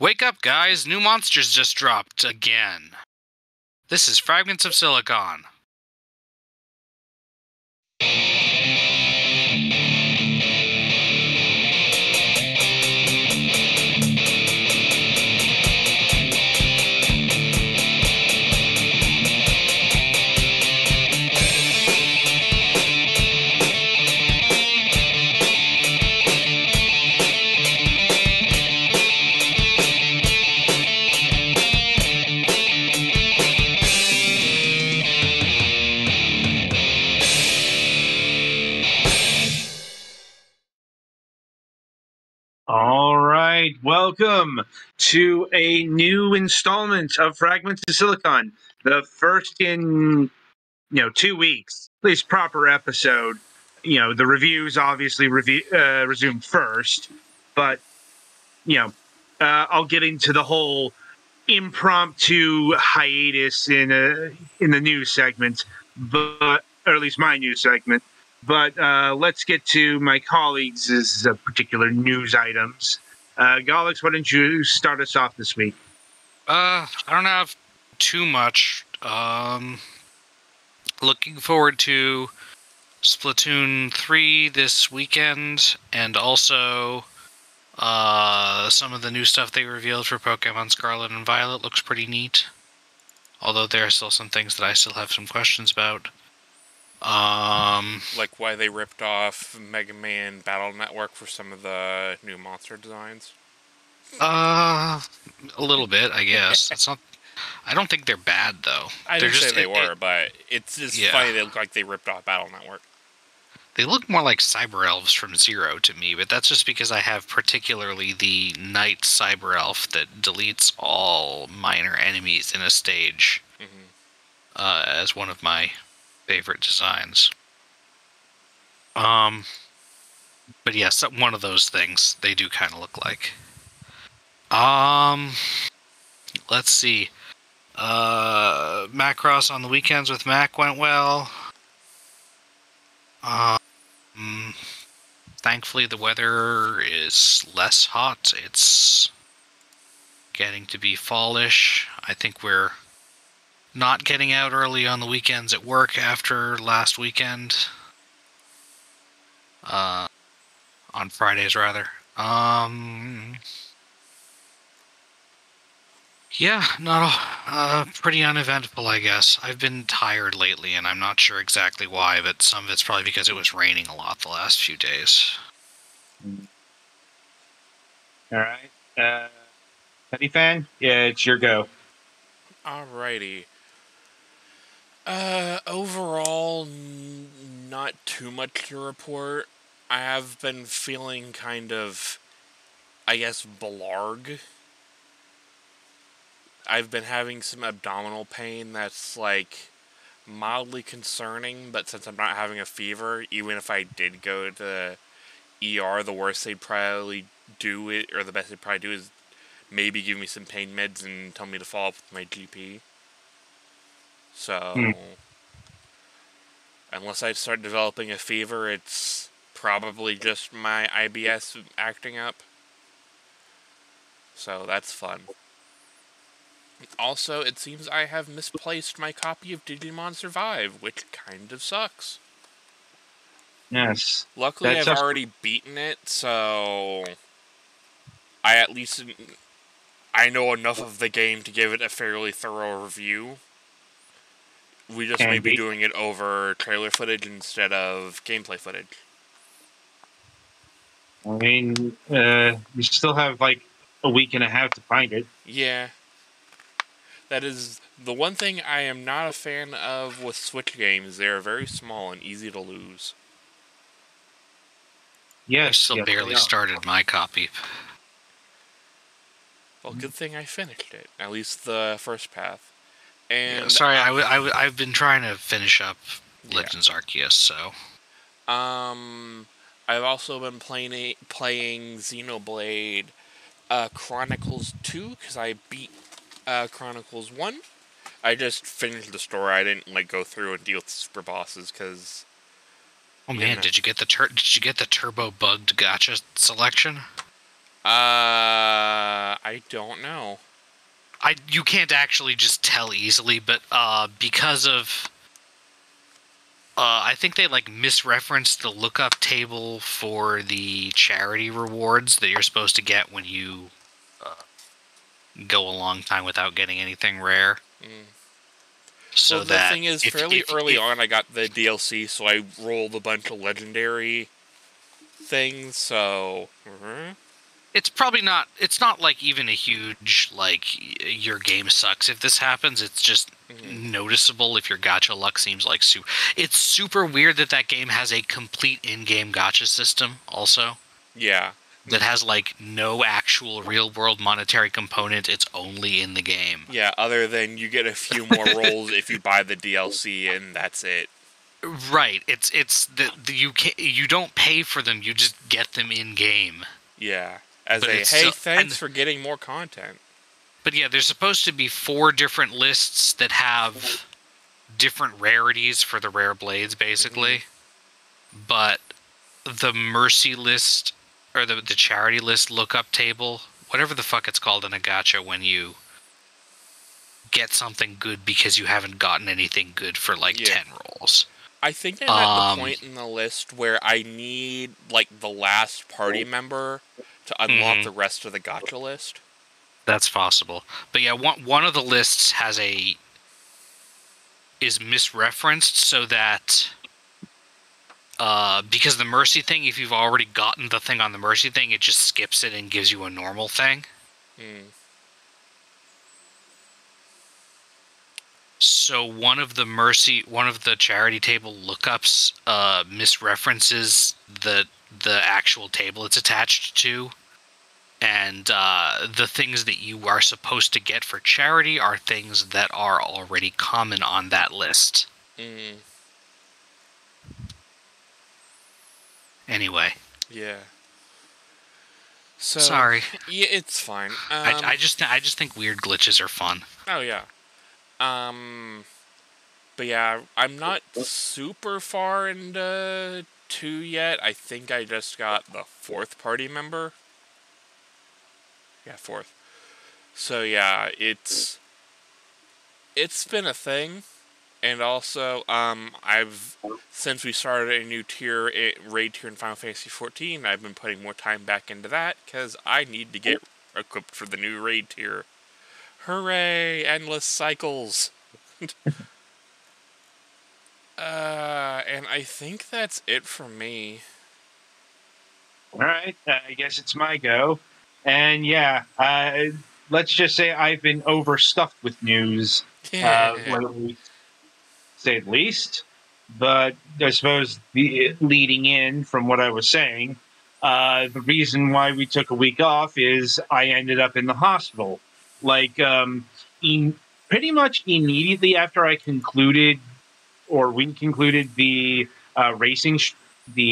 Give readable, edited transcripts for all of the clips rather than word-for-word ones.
Wake up, guys! New monsters just dropped again. This is Fragments of Silicon. All right, welcome to a new installment of Fragments of Silicon, the first in 2 weeks, at least proper episode. You know, the reviews obviously resume first, but I'll get into the whole impromptu hiatus in the news segment, but or at least my news segment. But let's get to my colleagues' particular news items. Galax, why don't you start us off this week? I don't have too much. Looking forward to Splatoon 3 this weekend, and also some of the new stuff they revealed for Pokemon Scarlet and Violet looks pretty neat. Although there are still some things that I still have some questions about. Like why they ripped off Mega Man Battle Network for some of the new monster designs? A little bit, I guess. It's not. I don't think they're bad, though. But it's just funny they look like they ripped off Battle Network. They look more like Cyber Elves from Zero to me, but that's just because I have particularly the Knight Cyber Elf that deletes all minor enemies in a stage as one of my favorite designs. But yes, one of those things they do kind of look like. Let's see. Macross on the weekends with Mac went well. Thankfully, the weather is less hot. It's getting to be fallish. I think we're not getting out early on the weekends at work after last weekend. On Fridays, rather. Yeah, not pretty uneventful, I guess. I've been tired lately, and I'm not sure exactly why, but some of it's probably because it was raining a lot the last few days. All right. Petty Fan? Yeah, it's your go. Alrighty. Overall, not too much to report. I have been feeling kind of, I guess, blarg. I've been having some abdominal pain that's, like, mildly concerning, but since I'm not having a fever, even if I did go to the ER, the worst they'd probably do it, or the best they'd probably do is maybe give me some pain meds and tell me to follow up with my GP. So, unless I start developing a fever, it's probably just my IBS acting up. So, that's fun. Also, it seems I have misplaced my copy of Digimon Survive, which kind of sucks. Yes. Luckily, I've already beaten it, so I at least, I know enough of the game to give it a fairly thorough review. We just may be doing it over trailer footage instead of gameplay footage. I mean, we still have like a week and a half to find it. Yeah. That is the one thing I am not a fan of with Switch games. They are very small and easy to lose. Yes, I still barely started my copy. Well, good thing I finished it. At least the first path. And sorry, I've been trying to finish up Legends Arceus, so. I've also been playing Xenoblade Chronicles 2, because I beat Chronicles 1. I just finished the story. I didn't go through and deal with the super bosses, because, oh man, did you get the turbo bugged gacha selection? I I don't know. You can't actually just tell easily, but because of... I think they, like, misreferenced the lookup table for the charity rewards that you're supposed to get when you go a long time without getting anything rare. Mm. So well, that the thing is, fairly early on, I got the DLC, so I rolled a bunch of legendary things, so... Mm-hmm. It's probably not... It's not, like, even a huge, like, your game sucks if this happens. It's just noticeable if your gacha luck seems like... It's super weird that that game has a complete in-game gacha system, also. Yeah. That has, like, no actual real-world monetary component. It's only in the game. Yeah, other than you get a few more rolls if you buy the DLC, and that's it. Right. It's... you don't pay for them. You just get them in-game. Yeah. As but a, hey, so, thanks for getting more content. But yeah, there's supposed to be 4 different lists that have different rarities for the rare blades, basically. Mm-hmm. But the mercy list, or the charity list lookup table, whatever the fuck it's called in a gacha when you get something good because you haven't gotten anything good for, like, 10 rolls. I think I'm at the point in the list where I need, like, the last party member to unlock the rest of the gacha list. That's possible. But yeah, one of the lists has is misreferenced so that because the mercy thing, if you've already gotten the thing on the mercy thing, it just skips it and gives you a normal thing. Mm. So one of the charity table lookups misreferences the actual table it's attached to, and the things that you are supposed to get for charity are things that are already common on that list. Mm. Anyway. Yeah. So, sorry. Yeah, it's fine. I just think weird glitches are fun. Oh yeah. But yeah, I'm not super far into 2 yet. I think I just got the 4th party member. Yeah, 4th. So yeah, it's been a thing. And also, since we started a new tier, raid tier in Final Fantasy 14, I've been putting more time back into that, because I need to get equipped for the new raid tier. Hooray! Endless cycles! And I think that's it for me. Alright, I guess it's my go. And yeah, let's just say I've been overstuffed with news. Yeah. Say at least, but I suppose leading in from what I was saying, the reason why we took a week off is I ended up in the hospital. Like, pretty much immediately after I concluded, or we concluded the the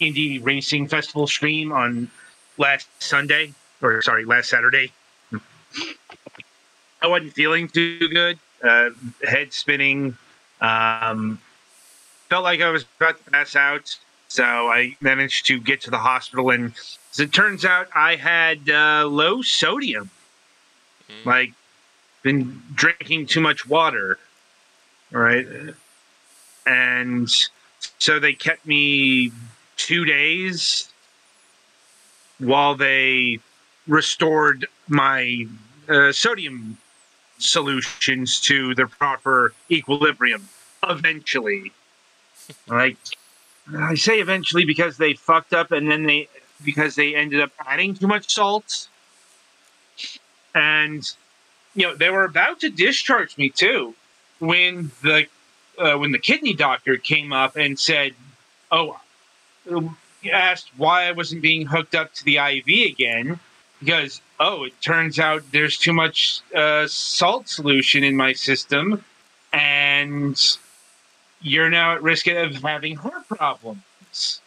Indy Racing Festival stream on last Saturday. I wasn't feeling too good. Head spinning. Felt like I was about to pass out, so I managed to get to the hospital, and as it turns out, I had low sodium. Mm. Like, been drinking too much water, right? And so they kept me 2 days while they restored my sodium solutions to their proper equilibrium. Eventually. Like, I say eventually because they fucked up, and then because they ended up adding too much salt. And, you know, they were about to discharge me too when the kidney doctor came up and said, oh, asked why I wasn't being hooked up to the IV again, because, oh, it turns out there's too much salt solution in my system, and you're now at risk of having heart problems.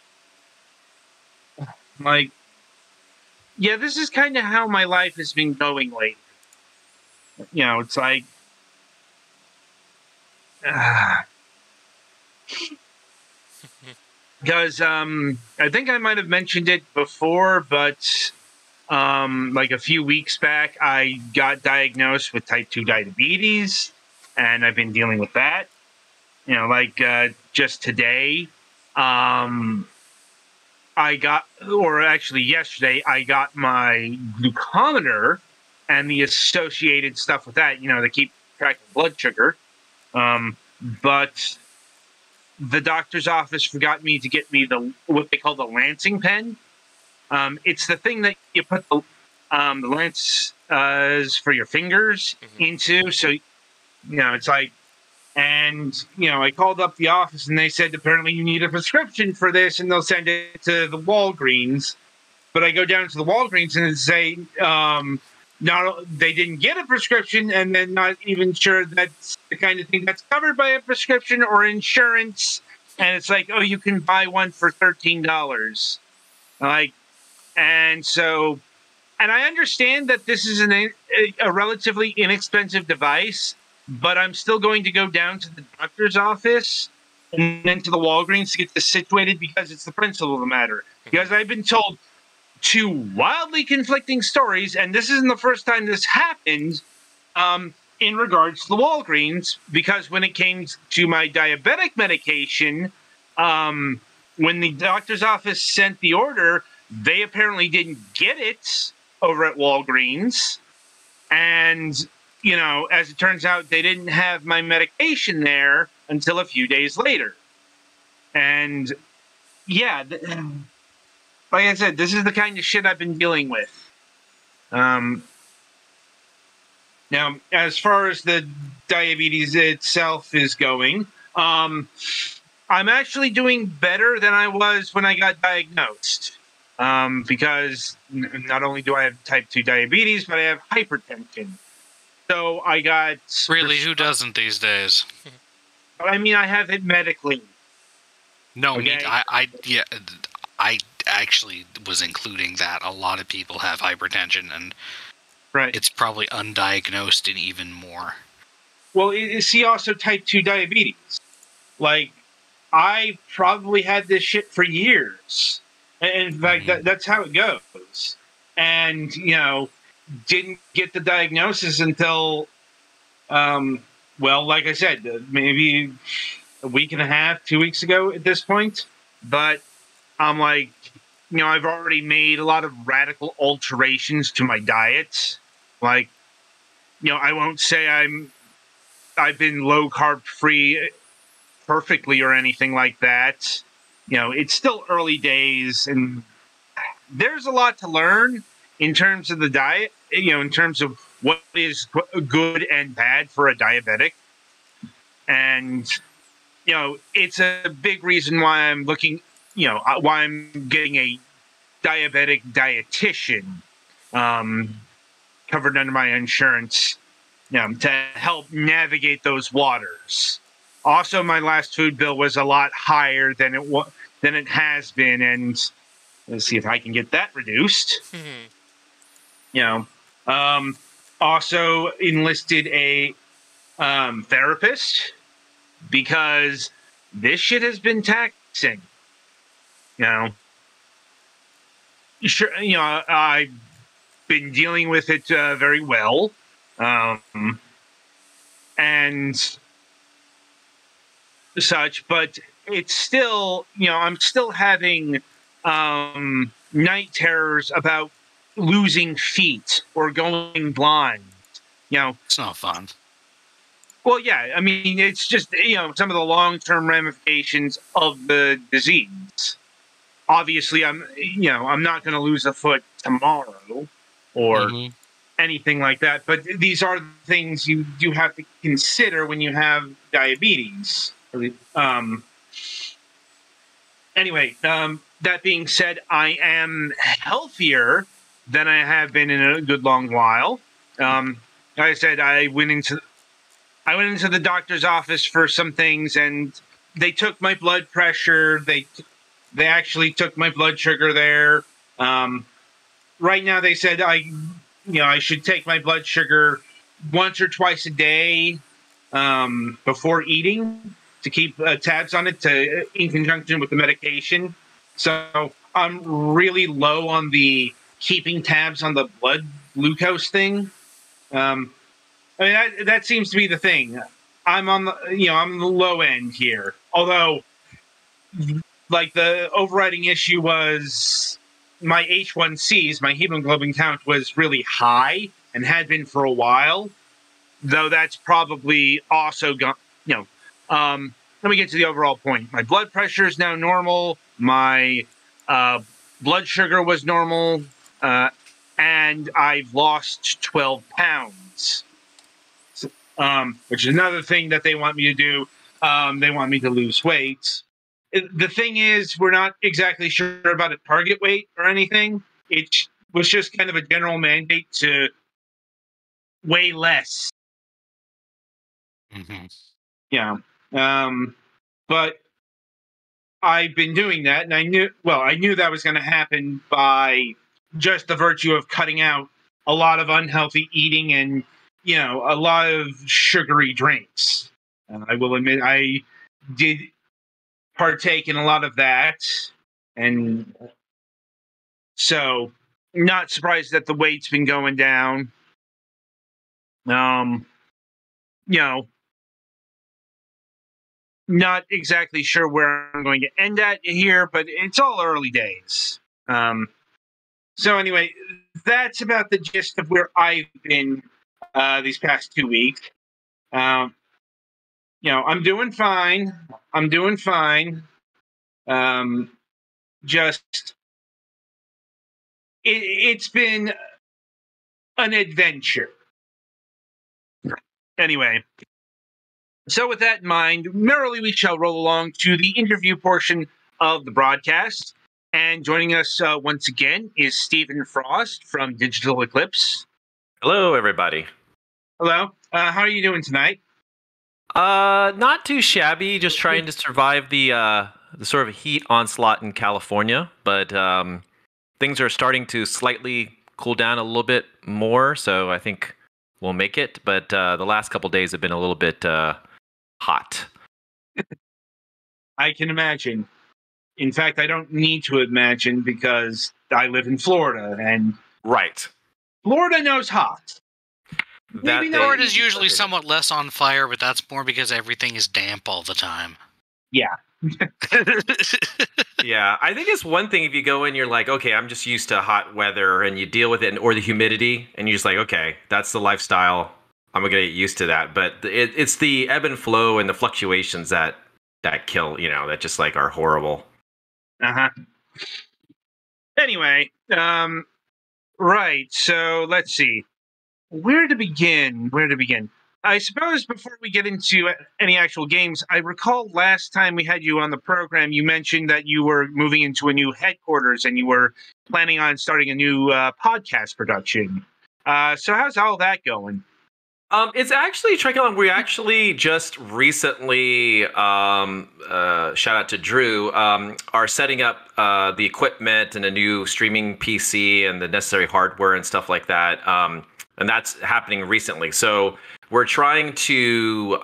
Like, yeah, this is kind of how my life has been going lately. You know, it's like... Because I think I might have mentioned it before, but Like a few weeks back, I got diagnosed with type 2 diabetes, and I've been dealing with that. You know, like just today, yesterday, I got my glucometer and the associated stuff with that, you know, to keep track of blood sugar. But the doctor's office forgot me to get me the what they call the lancing pen. It's the thing that you put the lance for your fingers into. So, you know, it's like, and, you know, I called up the office and they said, apparently you need a prescription for this and they'll send it to the Walgreens. But I go down to the Walgreens and say, no, they didn't get a prescription, and then not even sure that's the kind of thing that's covered by a prescription or insurance. And it's like, oh, you can buy one for $13. Like, and so, and I understand that this is a relatively inexpensive device, but I'm still going to go down to the doctor's office and then to the Walgreens to get this situated because it's the principle of the matter. Because I've been told two wildly conflicting stories, and this isn't the first time this happened in regards to the Walgreens, because when it came to my diabetic medication, when the doctor's office sent the order, they apparently didn't get it over at Walgreens. And, you know, as it turns out, they didn't have my medication there until a few days later. And, yeah, like I said, this is the kind of shit I've been dealing with. Now, as far as the diabetes itself is going, I'm actually doing better than I was when I got diagnosed. Because not only do I have type 2 diabetes, but I have hypertension. So I got... Really, who doesn't these days? I mean, I have it medically. No, okay? I actually was including that. A lot of people have hypertension, and it's probably undiagnosed and even more. Well, see, also type 2 diabetes. Like, I probably had this shit for years. And in fact, that's how it goes. And, you know, didn't get the diagnosis until, well, like I said, maybe a week and a half, 2 weeks ago at this point. But I'm like, you know, I've already made a lot of radical alterations to my diet. Like, you know, I won't say I've been low carb free perfectly or anything like that. You know, it's still early days, and there's a lot to learn in terms of the diet, you know, in terms of what is good and bad for a diabetic. And, you know, it's a big reason why I'm looking, you know, why I'm getting a diabetic dietitian covered under my insurance, you know, to help navigate those waters. Also, my last food bill was a lot higher than it has been, and let's see if I can get that reduced. You know, also enlisted a therapist because this shit has been taxing. You know, sure, you know, I've been dealing with it very well, and such, but it's still, you know, I'm still having night terrors about losing feet or going blind. You know, it's not fun. Well, yeah, I mean, it's just, you know, some of the long-term ramifications of the disease. Obviously, I'm not going to lose a foot tomorrow or anything like that, but these are things you do have to consider when you have diabetes. Anyway, that being said, I am healthier than I have been in a good long while. Like I said, I went into the doctor's office for some things, and they took my blood pressure. They actually took my blood sugar there. Right now, they said I should take my blood sugar once or twice a day before eating, to keep tabs on it in conjunction with the medication. So I'm really low on the keeping tabs on the blood glucose thing. I mean, that seems to be the thing. I'm on the, I'm on the low end here. Although, like, the overriding issue was my H1Cs, my hemoglobin count, was really high and had been for a while. Though that's probably also gone, let me get to the overall point. My blood pressure is now normal. My blood sugar was normal. And I've lost 12 pounds. Which is another thing that they want me to do. They want me to lose weight. The thing is, we're not exactly sure about a target weight or anything. It was just kind of a general mandate to weigh less. Mm-hmm. Yeah. But I've been doing that, and I knew that was going to happen by just the virtue of cutting out a lot of unhealthy eating and, a lot of sugary drinks. And I will admit, I did partake in a lot of that. And so, not surprised that the weight's been going down. Not exactly sure where I'm going to end at here, but it's all early days. So anyway, that's about the gist of where I've been these past 2 weeks. I'm doing fine. Just it's been an adventure. Anyway, so with that in mind, merrily we shall roll along to the interview portion of the broadcast. And joining us once again is Stephen Frost from Digital Eclipse. Hello, everybody. Hello. How are you doing tonight? Not too shabby. Just trying to survive the sort of heat onslaught in California. But things are starting to slightly cool down a little bit more, so I think we'll make it. But the last couple days have been a little bit hot. I can imagine. In fact, I don't need to imagine because I live in Florida, and right, Florida knows hot. Maybe Florida is usually somewhat less on fire, but that's more because everything is damp all the time. Yeah. Yeah, I think it's one thing if you go in, you're like, okay, I'm just used to hot weather, and you deal with it, or the humidity, and you're just like, okay, that's the lifestyle. I'm gonna get used to that. But it's the ebb and flow and the fluctuations that kill, that just like are horrible. Uh-huh. Anyway, right, so let's see. Where to begin? I suppose before we get into any actual games, I recall last time we had you on the program, you mentioned that you were moving into a new headquarters and you were planning on starting a new podcast production. So how's all that going? It's actually tracking along. We actually just recently, shout out to Drew, are setting up the equipment and a new streaming PC and the necessary hardware and stuff like that. And that's happening recently. So we're trying to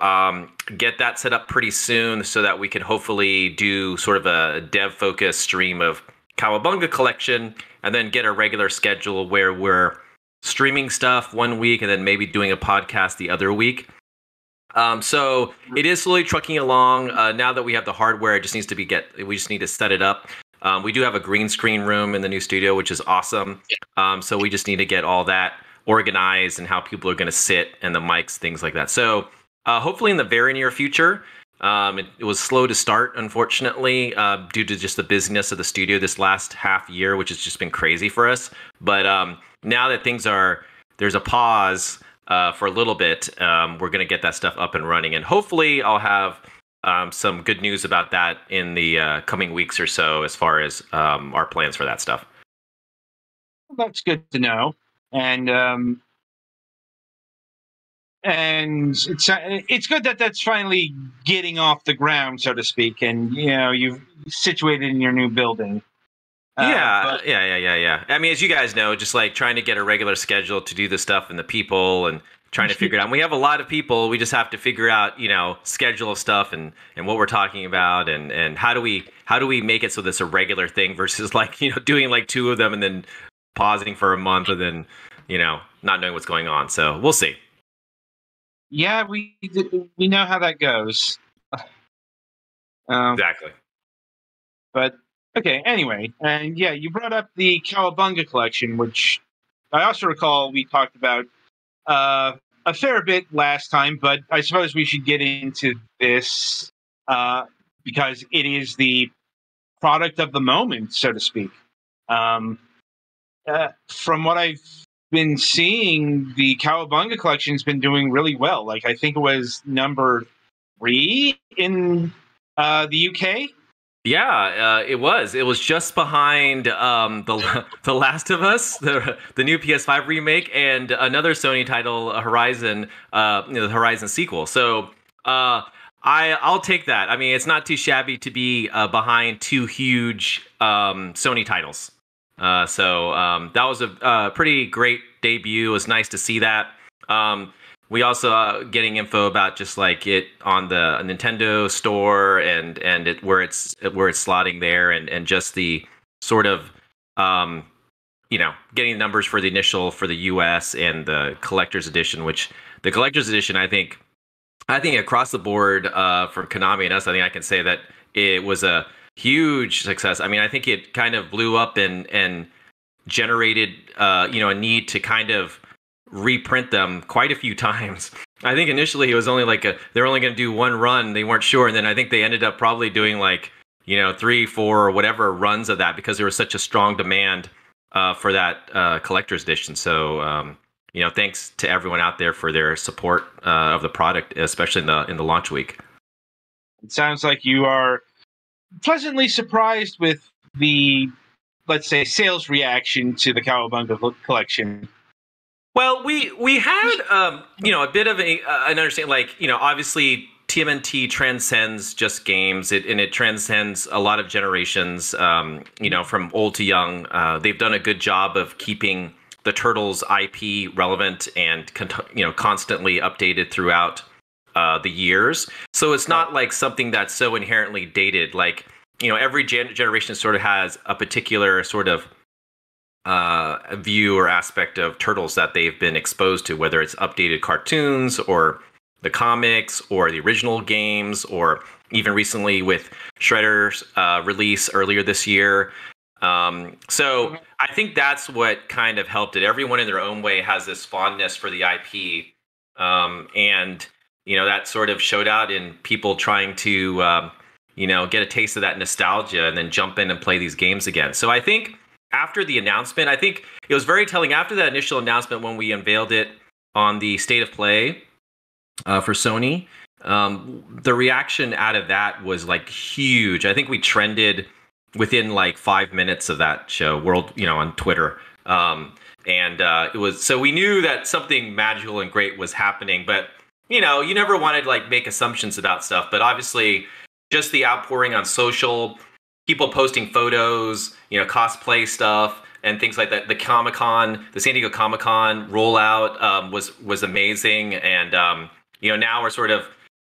get that set up pretty soon so that we can hopefully do sort of a dev-focused stream of Kawabunga Collection and then get a regular schedule where we're streaming stuff one week and then maybe doing a podcast the other week. So it is slowly trucking along. Now that we have the hardware, it just needs to we just need to set it up. We do have a green screen room in the new studio, which is awesome. So we just need to get all that organized and how people are going to sit and the mics, things like that. So hopefully in the very near future, it was slow to start, unfortunately, due to just the busyness of the studio this last half year, which has just been crazy for us. But now that there's a pause for a little bit, we're going to get that stuff up and running. And hopefully I'll have some good news about that in the coming weeks or so as far as our plans for that stuff. Well, that's good to know. And it's good that that's finally getting off the ground, so to speak, and you've situated in your new building. Yeah. I mean, as you guys know, just like trying to get a regular schedule to do the stuff and the people and trying to figure it out. And we have a lot of people. We just have to figure out, schedule of stuff and what we're talking about and how do we make it so that's a regular thing versus like doing like two of them and then pausing for a month and then, you know, not knowing what's going on. So we'll see. Yeah, we know how that goes. Exactly. But okay, anyway, and yeah, you brought up the Cowabunga collection, which I also recall we talked about a fair bit last time, but I suppose we should get into this because it is the product of the moment, so to speak. From what I've been seeing, the Cowabunga collection's been doing really well. Like, I think it was number 3 in the UK. Yeah, it was. It was just behind the Last of Us, the new PS5 remake, and another Sony title, Horizon, the Horizon sequel. So I'll take that. I mean, it's not too shabby to be behind two huge Sony titles. So that was a pretty great debut. It was nice to see that. We also getting info about just like it on the Nintendo store and it where it's slotting there and just the sort of you know, getting the numbers for the initial for the US and the collector's edition, which the collector's edition I think across the board from Konami and us, I think I can say that it was a huge success. I mean, I think it kind of blew up and generated you know, a need to kind of reprint them quite a few times. I think initially it was only like they're only going to do one run. They weren't sure, and then I think they ended up probably doing like, you know, 3, 4, or whatever runs of that because there was such a strong demand for that collector's edition. So you know, thanks to everyone out there for their support of the product, especially in the launch week. It sounds like you are pleasantly surprised with the, let's say, sales reaction to the Cowabunga collection. Well, we had, you know, a bit of an understanding, like, you know, obviously TMNT transcends just games, and it transcends a lot of generations, you know, from old to young. They've done a good job of keeping the Turtles IP relevant and, you know, constantly updated throughout the years. So it's not like something that's so inherently dated. Like, you know, every generation sort of has a particular sort of view or aspect of Turtles that they've been exposed to, whether it's updated cartoons or the comics or the original games, or even recently with Shredder's release earlier this year. So I think that's what kind of helped it. Everyone in their own way has this fondness for the IP. And, you know, that sort of showed out in people trying to, you know, get a taste of that nostalgia and then jump in and play these games again. So I think after the announcement, I think it was very telling after that initial announcement when we unveiled it on the State of Play for Sony, the reaction out of that was like huge. I think we trended within like 5 minutes of that show you know, on Twitter. It was, so we knew that something magical and great was happening, but you know, you never wanted to like make assumptions about stuff, but obviously just the outpouring on social, people posting photos, you know, cosplay stuff and things like that. The Comic-Con, the San Diego Comic-Con rollout was amazing. And, you know, now we're sort of,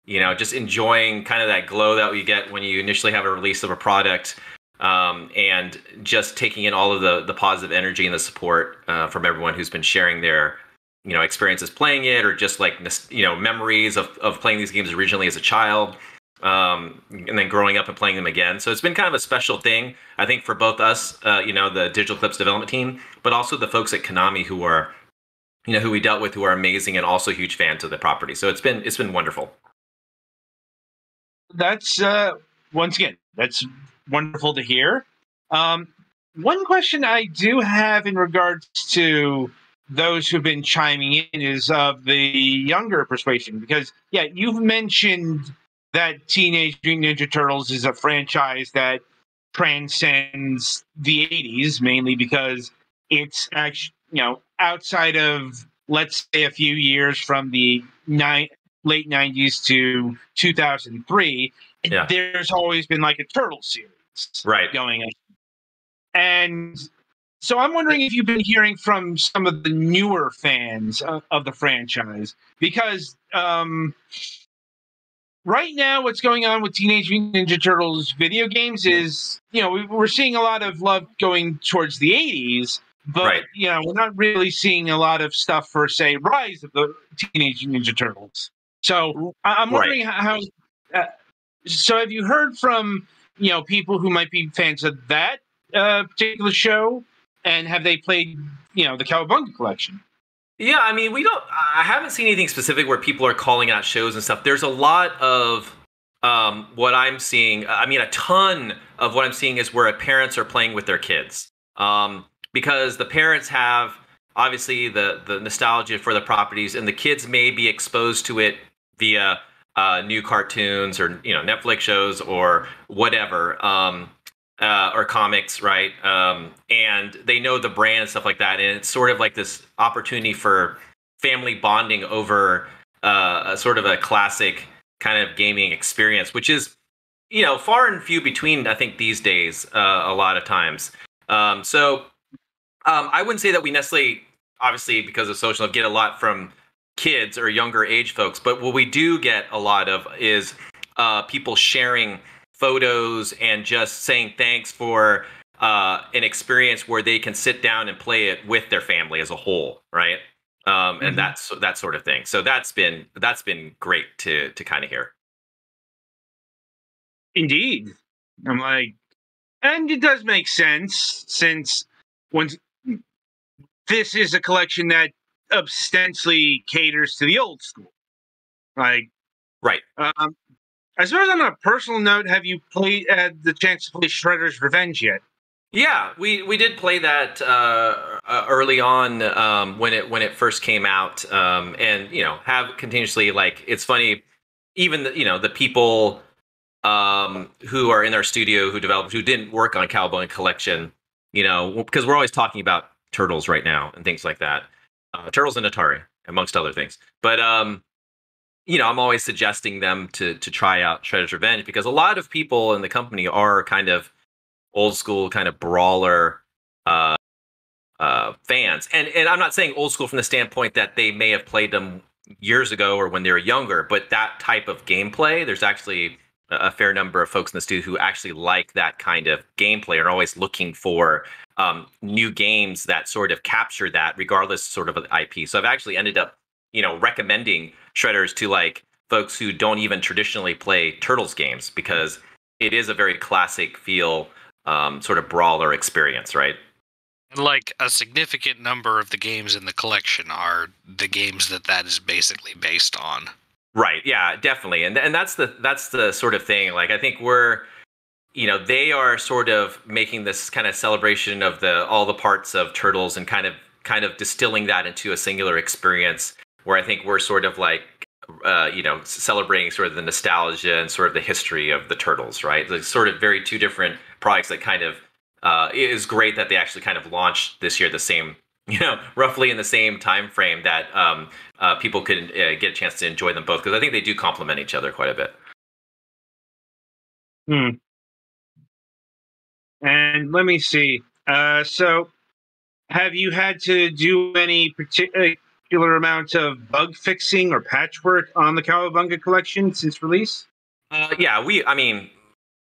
you know, just enjoying kind of that glow that we get when you initially have a release of a product, and just taking in all of the positive energy and the support from everyone who's been sharing their, you know, experiences playing it, or just like, you know, memories of playing these games originally as a child. And then growing up and playing them again. So it's been kind of a special thing, I think, for both us, you know, the Digital Eclipse development team, but also the folks at Konami who are, you know, who we dealt with, who are amazing and also huge fans of the property. So it's been wonderful. That's, once again, that's wonderful to hear. One question I do have in regards to those who've been chiming in is of the younger persuasion, because, yeah, you've mentioned that Teenage Mutant Ninja Turtles is a franchise that transcends the 80s, mainly because it's actually, you know, outside of, let's say, a few years from the late 90s to 2003, yeah, there's always been like a Turtle series, right, going on. And so I'm wondering if you've been hearing from some of the newer fans of the franchise, because right now, what's going on with Teenage Mutant Ninja Turtles video games is, you know, we're seeing a lot of love going towards the 80s, But, you know, we're not really seeing a lot of stuff for, say, Rise of the Teenage Ninja Turtles. So I'm wondering how... so have you heard from, you know, people who might be fans of that particular show? And have they played, you know, the Cowabunga Collection? Yeah, I mean, we don't... I haven't seen anything specific where people are calling out shows and stuff. There's a lot of... what I'm seeing, I mean, a ton of what I'm seeing is where parents are playing with their kids, because the parents have obviously the nostalgia for the properties, and the kids may be exposed to it via new cartoons or, you know, Netflix shows or whatever, or comics, right? And they know the brand and stuff like that, and it's sort of like this opportunity for family bonding over a sort of a classic kind of gaming experience, which is, you know, far and few between, I think, these days, a lot of times. I wouldn't say that we necessarily, obviously, because of social, get a lot from kids or younger age folks. But what we do get a lot of is people sharing photos and just saying thanks for an experience where they can sit down and play it with their family as a whole, right? And that's that sort of thing. So that's been great to kind of hear. Indeed. I'm like, and it does make sense, since once this is a collection that ostensibly caters to the old school. Like, right. I suppose on a personal note, have you played had the chance to play Shredder's Revenge yet? Yeah, we did play that early on when it first came out, and, you know, have continuously, like, it's funny, even the, you know, the people who are in our studio who developed, who didn't work on Cowabunga Collection, you know, because we're always talking about Turtles right now and things like that, Turtles and Atari amongst other things, but you know, I'm always suggesting them to try out Shredder's Revenge, because a lot of people in the company are kind of old school kind of brawler fans. And I'm not saying old school from the standpoint that they may have played them years ago or when they were younger, but that type of gameplay, there's actually a fair number of folks in the studio who actually like that kind of gameplay and are always looking for new games that sort of capture that, regardless sort of the IP. So I've actually ended up, you know, recommending Shredders to, like, folks who don't even traditionally play Turtles games, because it is a very classic feel, sort of brawler experience, right? And, like, a significant number of the games in the collection are the games that is basically based on. Right. Yeah, definitely. And that's the sort of thing. Like, I think we're, you know, they are sort of making this kind of celebration of all the parts of Turtles and kind of distilling that into a singular experience, where I think we're sort of like, you know, celebrating sort of the nostalgia and sort of the history of the Turtles, right? Like, sort of very two different products that kind of, it is great that they actually kind of launched this year the same, you know, roughly in the same time frame, that people could get a chance to enjoy them both, because I think they do complement each other quite a bit. And let me see. So have you had to do any particular amount of bug fixing or patchwork on the Cowabunga Collection since release? Yeah, I mean,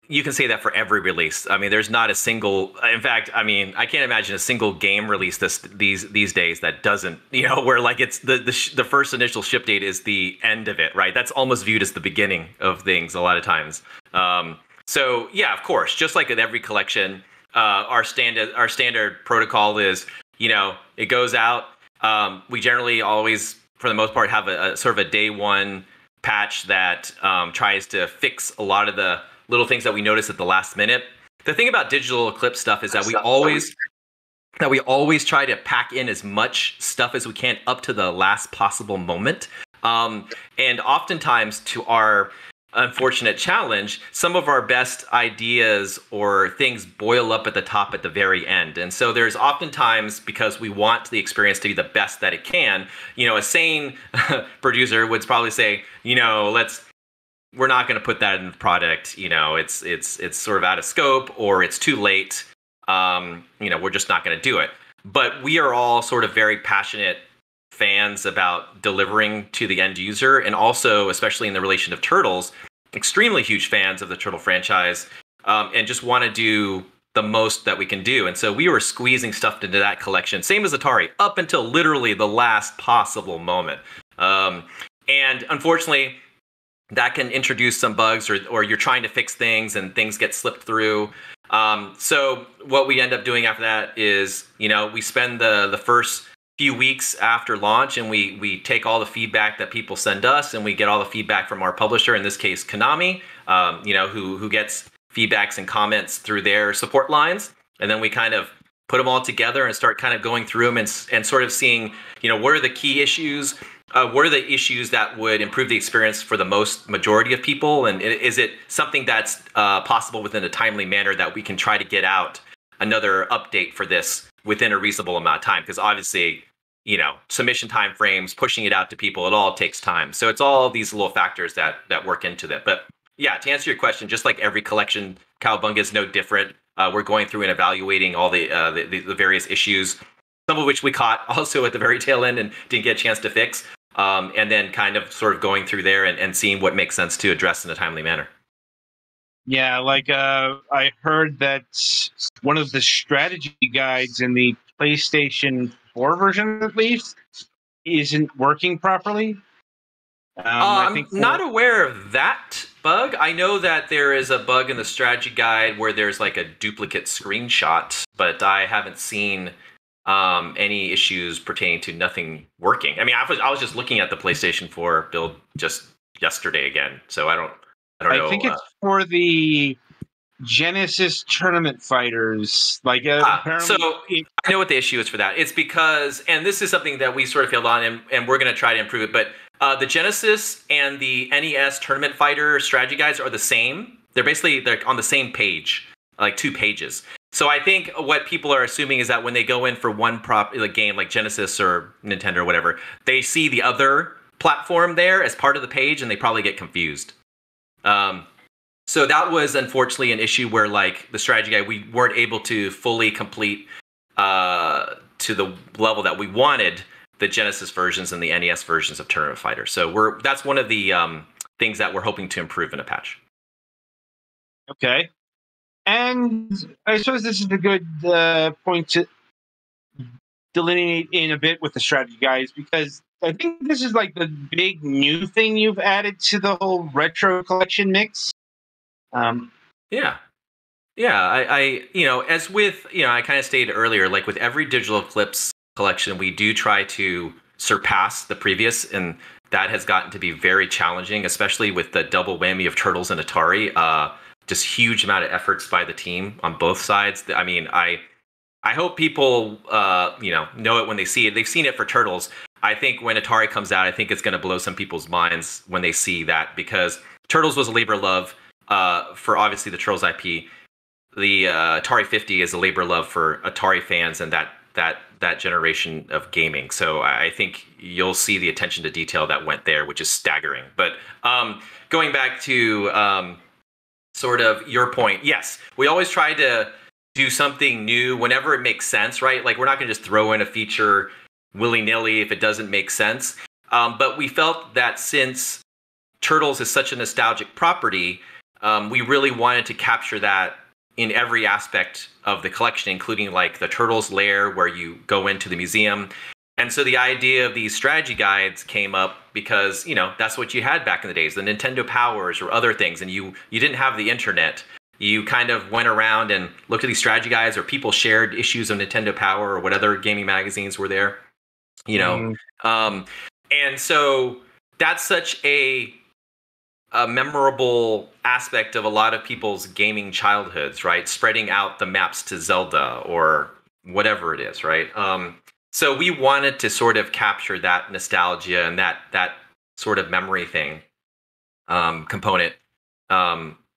you can say that for every release. I mean, there's not a single, in fact, I mean, I can't imagine a single game release these days that doesn't, you know, where, like, it's the first initial ship date is the end of it, right? That's almost viewed as the beginning of things a lot of times. So yeah, of course, just like at every collection, our standard protocol is, you know, it goes out. We generally always, for the most part, have a sort of a day one patch that tries to fix a lot of the little things that we notice at the last minute. The thing about Digital Eclipse stuff is that we always try to pack in as much stuff as we can up to the last possible moment. And oftentimes, to our unfortunate challenge, some of our best ideas or things boil up at the top at the very end. And so there's oftentimes, because we want the experience to be the best that it can, you know, a sane producer would probably say, you know, we're not going to put that in the product, you know, it's sort of out of scope, or it's too late, you know, we're just not going to do it. But we are all sort of very passionate fans about delivering to the end user, and also, especially in the relation of Turtles, extremely huge fans of the Turtle franchise, and just want to do the most that we can do. And so we were squeezing stuff into that collection, same as Atari, up until literally the last possible moment. And unfortunately, that can introduce some bugs, or you're trying to fix things and things get slipped through. So what we end up doing after that is, you know, we spend the first few weeks after launch, and we take all the feedback that people send us, and we get all the feedback from our publisher, in this case, Konami, you know, who gets feedbacks and comments through their support lines. And then we kind of put them all together and start kind of going through them and sort of seeing, you know, what are the key issues? What are the issues that would improve the experience for the most majority of people? And is it something that's possible within a timely manner that we can try to get out another update for this within a reasonable amount of time? Because obviously, you know, submission time frames, pushing it out to people, it all takes time. So it's all these little factors that work into that. But yeah, to answer your question, just like every collection, Cowabunga is no different. We're going through and evaluating all the various issues, some of which we caught also at the very tail end and didn't get a chance to fix. And then kind of sort of going through there and seeing what makes sense to address in a timely manner. Yeah, like I heard that one of the strategy guides in the PlayStation 4 version, at least, isn't working properly. I'm not aware of that bug. I know that there is a bug in the strategy guide where there's like a duplicate screenshot, but I haven't seen any issues pertaining to nothing working. I mean, I was just looking at the PlayStation 4 build just yesterday again, so I don't know. I think it's for the Genesis tournament fighters. Like, apparently, so I know what the issue is for that. It's because, and this is something that we sort of failed on, and we're going to try to improve it. But the Genesis and the NES tournament fighter strategy guides are the same. They're basically on the same page, like two pages. So I think what people are assuming is that when they go in for one game like Genesis or Nintendo or whatever, they see the other platform there as part of the page, and they probably get confused. So that was unfortunately an issue where, like, the strategy guide, we weren't able to fully complete to the level that we wanted the Genesis versions and the NES versions of Tournament Fighter. So that's one of the things that we're hoping to improve in a patch. Okay. And I suppose this is a good point to delineate in a bit with the strategy guys, because I think this is like the big new thing you've added to the whole retro collection mix. I you know, as with, you know, I kind of stated earlier, like with every Digital Eclipse collection, we do try to surpass the previous, and that has gotten to be very challenging, especially with the double whammy of Turtles and Atari. Just huge amount of efforts by the team on both sides. I mean, I hope people, you know it when they see it. They've seen it for Turtles. I think when Atari comes out, I think it's going to blow some people's minds when they see that, because Turtles was a labor of love for obviously the Turtles IP. The Atari 50 is a labor of love for Atari fans and that generation of gaming. So I think you'll see the attention to detail that went there, which is staggering. But going back to... sort of your point. Yes, we always try to do something new whenever it makes sense, right? Like, we're not going to just throw in a feature willy-nilly if it doesn't make sense. But we felt that since Turtles is such a nostalgic property, we really wanted to capture that in every aspect of the collection, including like the Turtles lair where you go into the museum. And so the idea of these strategy guides came up because, you know, that's what you had back in the days, the Nintendo Powers or other things. And you didn't have the internet. You kind of went around and looked at these strategy guides, or people shared issues of Nintendo Power or what other gaming magazines were there, you know. And so that's such a memorable aspect of a lot of people's gaming childhoods, right? Spreading out the maps to Zelda or whatever it is, right? So we wanted to sort of capture that nostalgia and that sort of memory thing component in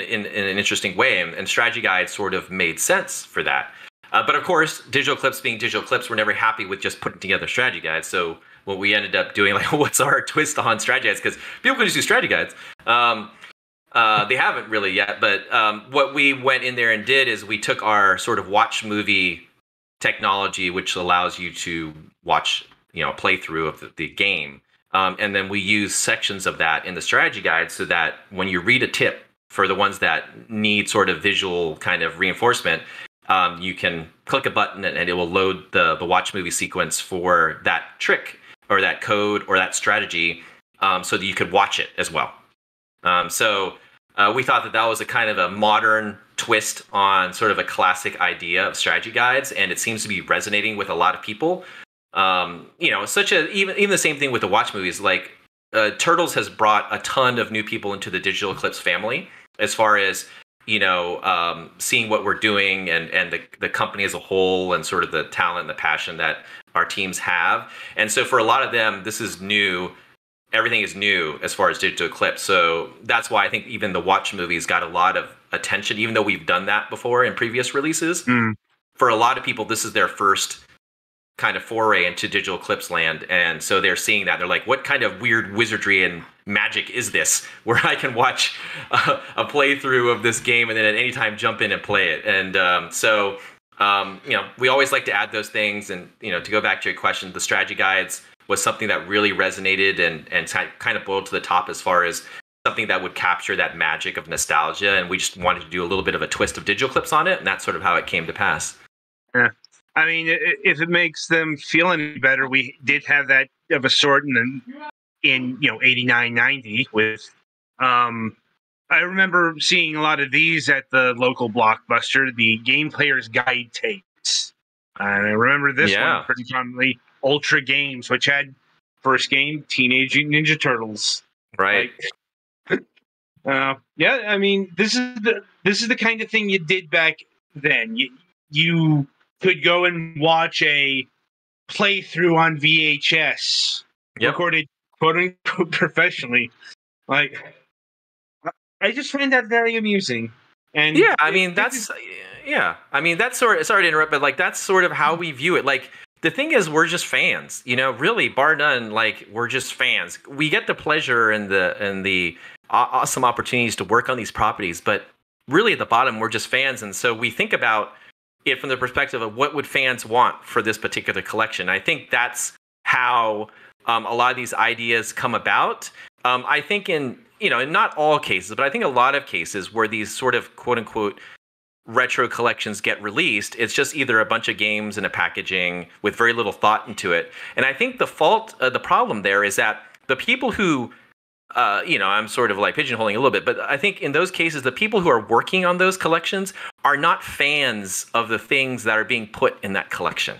an interesting way, and strategy guides sort of made sense for that. But of course, Digital Eclipse being Digital Eclipse, we're never happy with just putting together strategy guides. So what we ended up doing, like, what's our twist on strategy guides? Because people can just do strategy guides. They haven't really yet. But what we went in there and did is we took our sort of watch movie technology, which allows you to watch, you know, a playthrough of the game. And then we use sections of that in the strategy guide so that when you read a tip for the ones that need sort of visual kind of reinforcement, you can click a button and it will load the watch movie sequence for that trick or that code or that strategy, so that you could watch it as well. So we thought that that was a kind of a modern twist on sort of a classic idea of strategy guides, and it seems to be resonating with a lot of people. Even the same thing with the watch movies, like Turtles has brought a ton of new people into the Digital Eclipse family, as far as, seeing what we're doing and the company as a whole and sort of the talent and the passion that our teams have. And so for a lot of them, this is new. Everything is new as far as Digital Eclipse. So that's why I think even the watch movies got a lot of attention, even though we've done that before in previous releases. Mm. For a lot of people, this is their first kind of foray into Digital Eclipse land. And so they're seeing that. They're like, what kind of weird wizardry and magic is this, where I can watch a playthrough of this game and then at any time jump in and play it? And we always like to add those things. And, to go back to your question, the strategy guides was something that really resonated and kind of boiled to the top as far as something that would capture that magic of nostalgia. And we just wanted to do a little bit of a twist of Digital Eclipse on it. And that's sort of how it came to pass. Yeah. I mean, if it makes them feel any better, we did have that of a sort in 89, 90 with, I remember seeing a lot of these at the local Blockbuster, the Game Player's Guide tapes. And I remember this one pretty commonly, Ultra Games, which had first game, Teenage Ninja Turtles. Right. Like, this is the kind of thing you did back then. You could go and watch a playthrough on VHS, recorded quote unquote professionally. Like, I just find that very amusing. And that's sort of, sorry to interrupt, but like that's sort of how we view it. Like, the thing is, we're just fans, really, bar none. Like, we're just fans. We get the pleasure and the awesome opportunities to work on these properties, but really at the bottom, we're just fans. And so we think about it from the perspective of what would fans want for this particular collection. I think that's how a lot of these ideas come about. I think in not all cases, but I think a lot of cases where these sort of quote unquote retro collections get released, it's just either a bunch of games and a packaging with very little thought into it. And I think the problem there is that the people who, I'm sort of like pigeonholing a little bit, but I think in those cases, the people who are working on those collections are not fans of the things that are being put in that collection.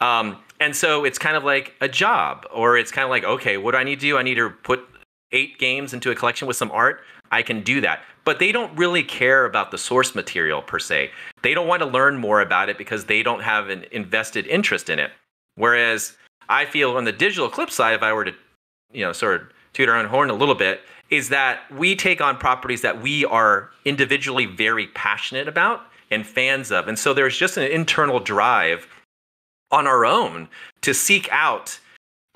And so it's kind of like a job, or it's kind of like, okay, what do I need to do? I need to put 8 games into a collection with some art. I can do that. But they don't really care about the source material per se. They don't want to learn more about it because they don't have an invested interest in it. Whereas I feel on the Digital Eclipse side, if I were to, sort of toot our own horn a little bit, is that we take on properties that we are individually very passionate about and fans of. And so there's just an internal drive on our own to seek out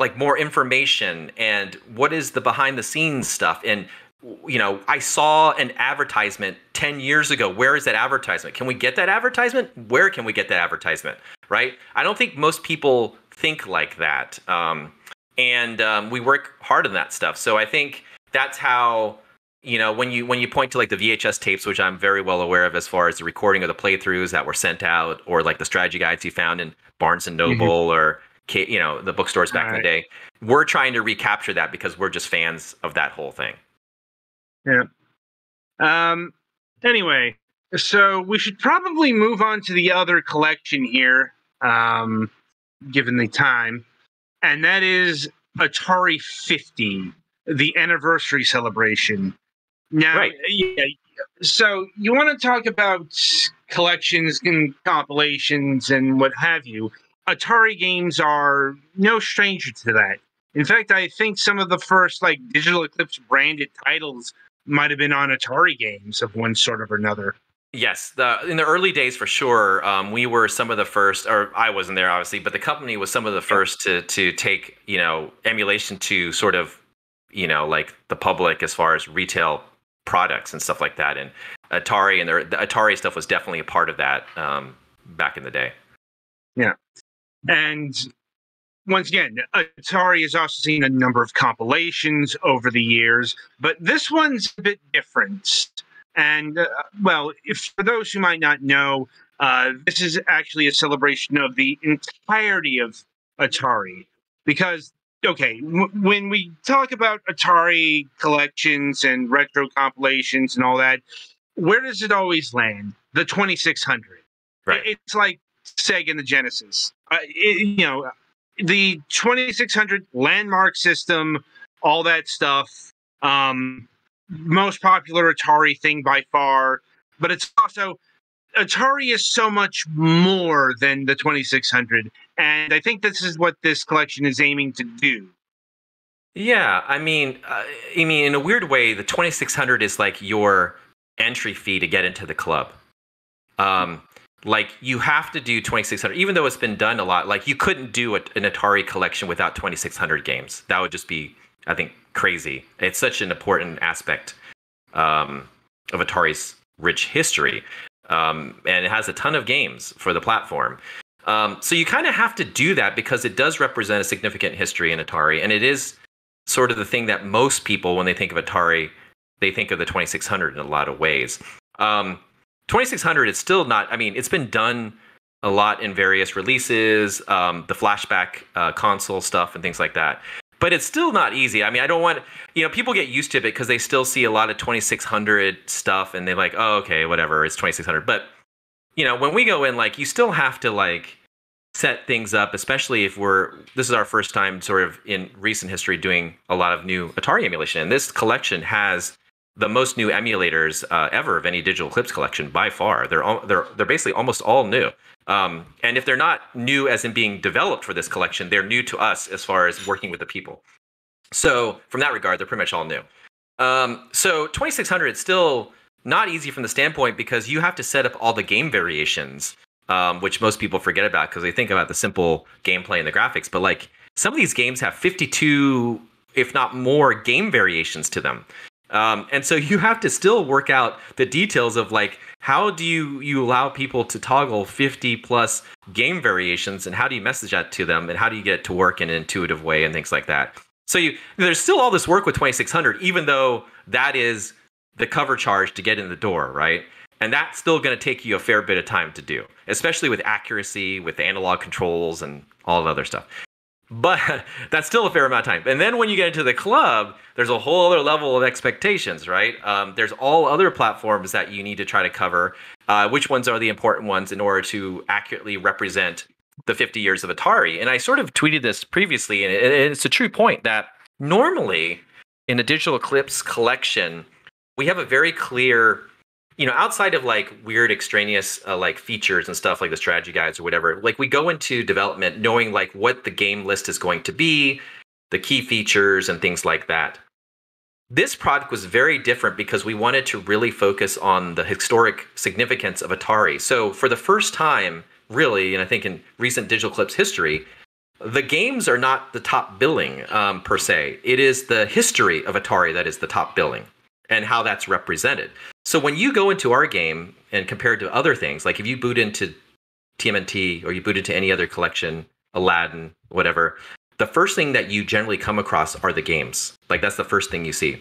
like more information and what is the behind the scenes stuff. And I saw an advertisement 10 years ago. Where is that advertisement? Can we get that advertisement? Where can we get that advertisement? Right? I don't think most people think like that. We work hard on that stuff. So I think that's how, when you point to like the VHS tapes, which I'm very well aware of as far as the recording of the playthroughs that were sent out, or like the strategy guides you found in Barnes and Noble or the bookstores back in the day. We're trying to recapture that because we're just fans of that whole thing. Yeah. Anyway, so we should probably move on to the other collection here, given the time, and that is Atari 50, the Anniversary Celebration. Now, so you want to talk about collections and compilations and what have you. Atari games are no stranger to that. In fact, I think some of the first like Digital Eclipse branded titles might have been on Atari games of one sort or another. Yes, in the early days for sure, we were some of the first, or I wasn't there obviously, but the company was some of the first to take emulation to sort of like the public as far as retail products and stuff like that. And Atari and the Atari stuff was definitely a part of that back in the day. Yeah, and once again, Atari has also seen a number of compilations over the years, but this one's a bit different. And, well, if, for those who might not know, this is actually a celebration of the entirety of Atari. Because, okay, when we talk about Atari collections and retro compilations and all that, where does it always land? The 2600. Right. It's like Sega and the Genesis. You know, the 2600 landmark system, all that stuff, most popular Atari thing by far, but it's also, Atari is so much more than the 2600, and I think this is what this collection is aiming to do. Yeah, I mean, in a weird way, the 2600 is like your entry fee to get into the club. Like, you have to do 2600, even though it's been done a lot. Like, you couldn't do an Atari collection without 2600 games. That would just be, I think, crazy. It's such an important aspect of Atari's rich history. And it has a ton of games for the platform. So you kind of have to do that because it does represent a significant history in Atari. And it is sort of the thing that most people, when they think of Atari, they think of the 2600 in a lot of ways. 2600 is still not, I mean, it's been done a lot in various releases, the flashback console stuff and things like that. But it's still not easy. I mean, I don't want, you know, people get used to it because they still see a lot of 2600 stuff and they're like, oh, okay, whatever, it's 2600. But, you know, when we go in, like, you still have to, like, set things up, especially if this is our first time sort of in recent history doing a lot of new Atari emulation. And this collection has the most new emulators ever of any Digital Eclipse collection by far. They're basically almost all new. And if they're not new as in being developed for this collection, they're new to us as far as working with the people. So from that regard, they're pretty much all new. So 2600 is still not easy from the standpoint because you have to set up all the game variations, which most people forget about because they think about the simple gameplay and the graphics. But like some of these games have 52, if not more, game variations to them. And so you have to still work out the details of like, how do you allow people to toggle 50 plus game variations, and how do you message that to them, and how do you get it to work in an intuitive way and things like that. So there's still all this work with 2600, even though that is the cover charge to get in the door, right? And that's still going to take you a fair bit of time to do, especially with accuracy, with analog controls and all that other stuff. But that's still a fair amount of time. And then when you get into the club, there's a whole other level of expectations, right? There's all other platforms that you need to try to cover, which ones are the important ones in order to accurately represent the 50 years of Atari. And I sort of tweeted this previously, and it's a true point that normally in a Digital Eclipse collection, we have a very clear, you know, outside of like weird extraneous like features and stuff like the strategy guides or whatever, like we go into development knowing like what the game list is going to be, the key features and things like that. This product was very different because we wanted to really focus on the historic significance of Atari. So for the first time, really, and I think in recent Digital Eclipse history, the games are not the top billing per se. It is the history of Atari that is the top billing and how that's represented. So when you go into our game and compared to other things, like if you boot into TMNT or you boot into any other collection, Aladdin, whatever, the first thing that you generally come across are the games. Like that's the first thing you see.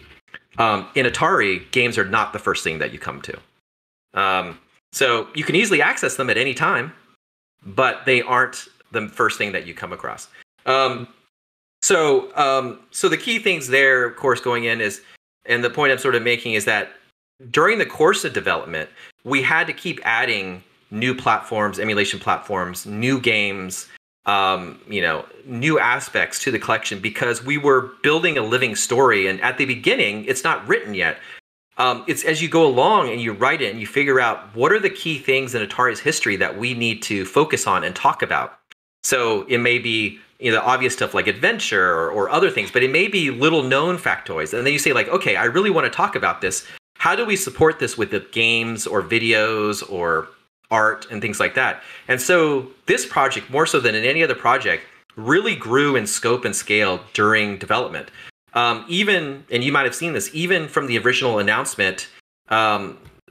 In Atari, games are not the first thing that you come to. So you can easily access them at any time, but they aren't the first thing that you come across. So the key things there, of course, going in is, and the point I'm sort of making is that during the course of development, we had to keep adding new platforms, emulation platforms, new games, you know, new aspects to the collection because we were building a living story. And at the beginning, it's not written yet. It's as you go along and you write it and you figure out what are the key things in Atari's history that we need to focus on and talk about. So it may be, you know, the obvious stuff like adventure or other things, but it may be little known factoids. And then you say like, okay, I really want to talk about this. How do we support this with the games or videos or art and things like that? And so this project, more so than in any other project, really grew in scope and scale during development. Even, and you might have seen this, even from the original announcement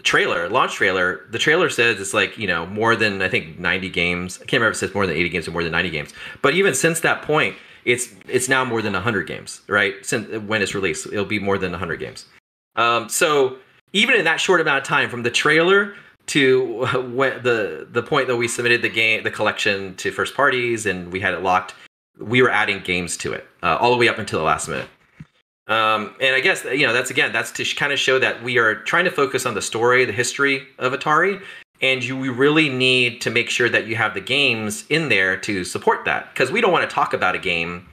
trailer, launch trailer, the trailer says it's like, you know, more than, I think, 90 games. I can't remember if it says more than 80 games or more than 90 games. But even since that point, it's now more than 100 games, right? Since when it's released, it'll be more than 100 games. So even in that short amount of time, from the trailer to the point that we submitted the game, the collection, to first parties, and we had it locked, we were adding games to it all the way up until the last minute. And I guess, you know, that's to kind of show that we are trying to focus on the story, the history of Atari, and we really need to make sure that you have the games in there to support that, because we don't want to talk about a game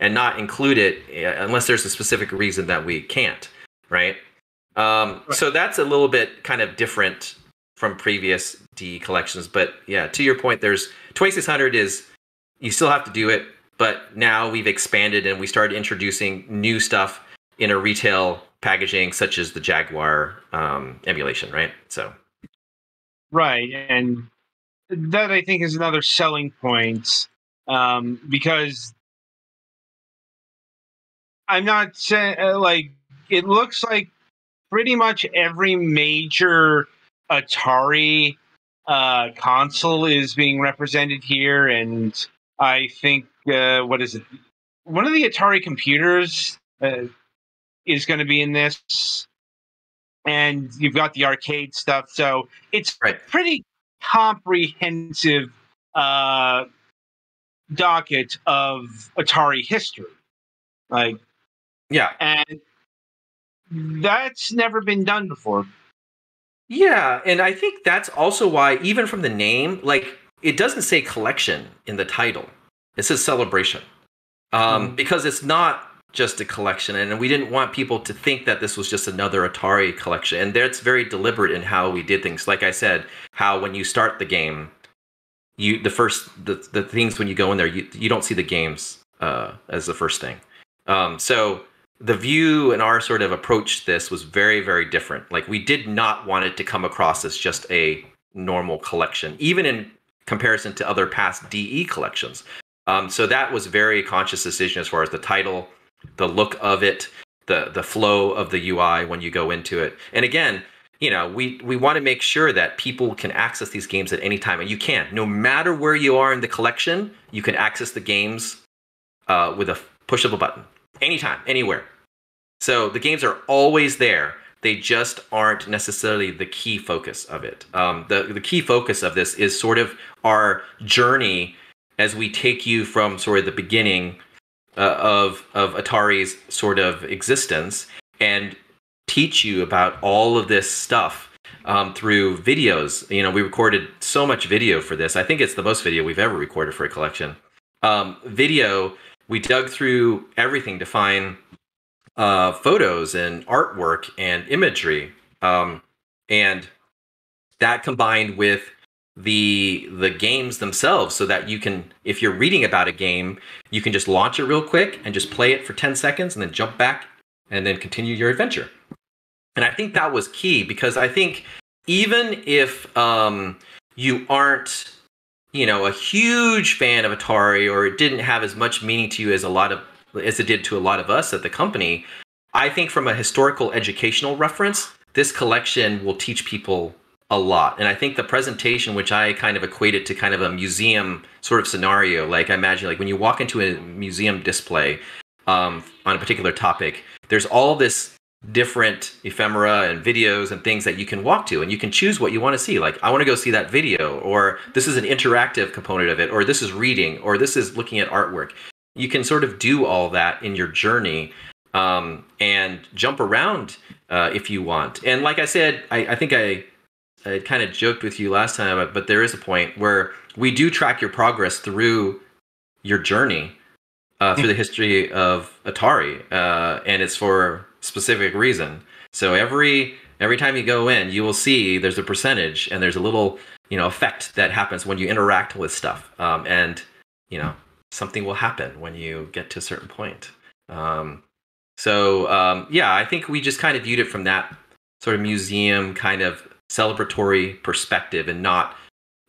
and not include it unless there's a specific reason that we can't, right? Right. So that's a little bit kind of different from previous D collections, but yeah, to your point, there's 2600 is, you still have to do it, but now we've expanded and we started introducing new stuff in a retail packaging, such as the Jaguar emulation, right? So, right, and that I think is another selling point, because I'm not saying, like, it looks like pretty much every major Atari console is being represented here, and I think, what is it? One of the Atari computers is going to be in this, and you've got the arcade stuff. So it's a pretty comprehensive docket of Atari history. Like, yeah, and that's never been done before. Yeah, and I think that's also why, even from the name, like, it doesn't say collection in the title. It says celebration, because it's not just a collection, and we didn't want people to think that this was just another Atari collection. And that's very deliberate in how we did things. Like I said, how when you start the game, the things when you go in there, you don't see the games as the first thing. So the view and our sort of approach to this was very, very different. Like, we did not want it to come across as just a normal collection, even in comparison to other past DE collections. So that was very conscious decision as far as the title, the look of it, the flow of the UI when you go into it. And again, you know, we want to make sure that people can access these games at any time, and you can. No matter where you are in the collection, you can access the games with a push of a button, anytime, anywhere. So the games are always there. They just aren't necessarily the key focus of it. The key focus of this is sort of our journey as we take you from sort of the beginning of Atari's sort of existence and teach you about all of this stuff through videos. You know, we recorded so much video for this. I think it's the most video we've ever recorded for a collection. Video, we dug through everything to find photos and artwork and imagery, and that combined with the games themselves, so that you can, if you're reading about a game, you can just launch it real quick and just play it for 10 seconds and then jump back and then continue your adventure. And I think that was key, because I think even if you aren't, you know, a huge fan of Atari, or it didn't have as much meaning to you as it did to a lot of us at the company, I think from a historical educational reference, this collection will teach people a lot. And I think the presentation, which I kind of equated to kind of a museum sort of scenario, like I imagine, like when you walk into a museum display on a particular topic, there's all this different ephemera and videos and things that you can walk to, and you can choose what you want to see. Like, I want to go see that video, or this is an interactive component of it, or this is reading, or this is looking at artwork. You can sort of do all that in your journey, and jump around if you want. And like I said, I think I kind of joked with you last time, but there is a point where we do track your progress through your journey, through the history of Atari, and it's for a specific reason. So every time you go in, you will see there's a percentage, and there's a little, you know, effect that happens when you interact with stuff, and you know, something will happen when you get to a certain point. Yeah, I think we just kind of viewed it from that sort of museum kind of celebratory perspective, and not,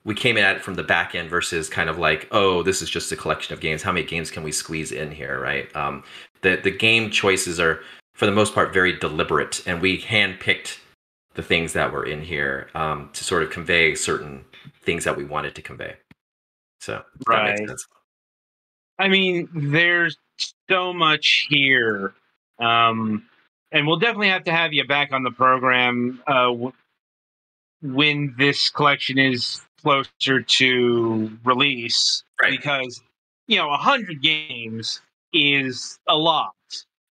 we came at it from the back end versus kind of like, oh, this is just a collection of games. How many games can we squeeze in here, right? The game choices are, for the most part, very deliberate, and we handpicked the things that were in here to sort of convey certain things that we wanted to convey. So right. That makes sense. I mean, there's so much here, And we'll definitely have to have you back on the program when this collection is closer to release, right? Because, you know, 100 games is a lot.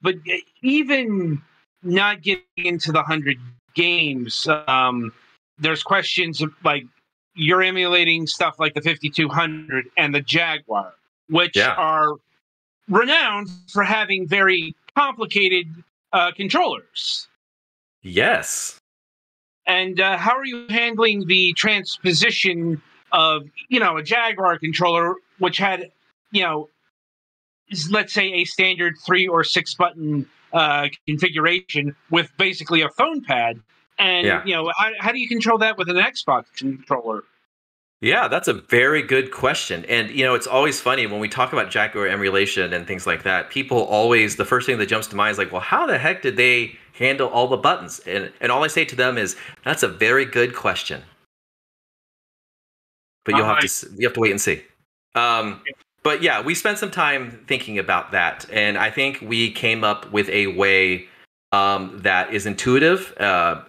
But even not getting into the 100 games, there's questions of, like, you're emulating stuff like the 5200 and the Jaguar, which are renowned for having very complicated controllers. Yes. And how are you handling the transposition of, you know, a Jaguar controller, which had, you know, let's say a standard 3 or 6 button configuration with basically a phone pad, and you know, how do you control that with an Xbox controller? Yeah, that's a very good question. And, you know, it's always funny when we talk about Jaguar emulation and things like that, people always, the first thing that jumps to mind is like, well, how the heck did they handle all the buttons? And all I say to them is, that's a very good question. But you'll have to wait and see. But yeah, we spent some time thinking about that. And I think we came up with a way that is intuitive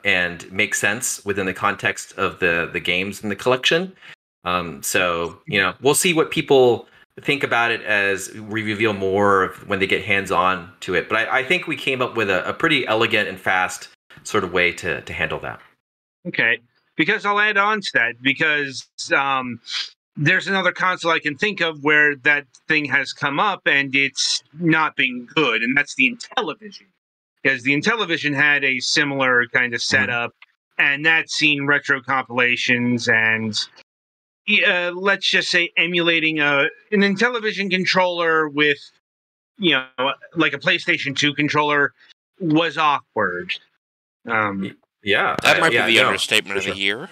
and makes sense within the context of the games in the collection. So, you know, we'll see what people think about it as we reveal more when they get hands-on to it. But I think we came up with a pretty elegant and fast sort of way to handle that. Okay, because I'll add on to that, because there's another console I can think of where that thing has come up and it's not been good, and that's the Intellivision. Because the Intellivision had a similar kind of setup, and that's seen retro compilations and, let's just say, emulating an Intellivision controller with, you know, like a PlayStation 2 controller was awkward. That might be the understatement of the year.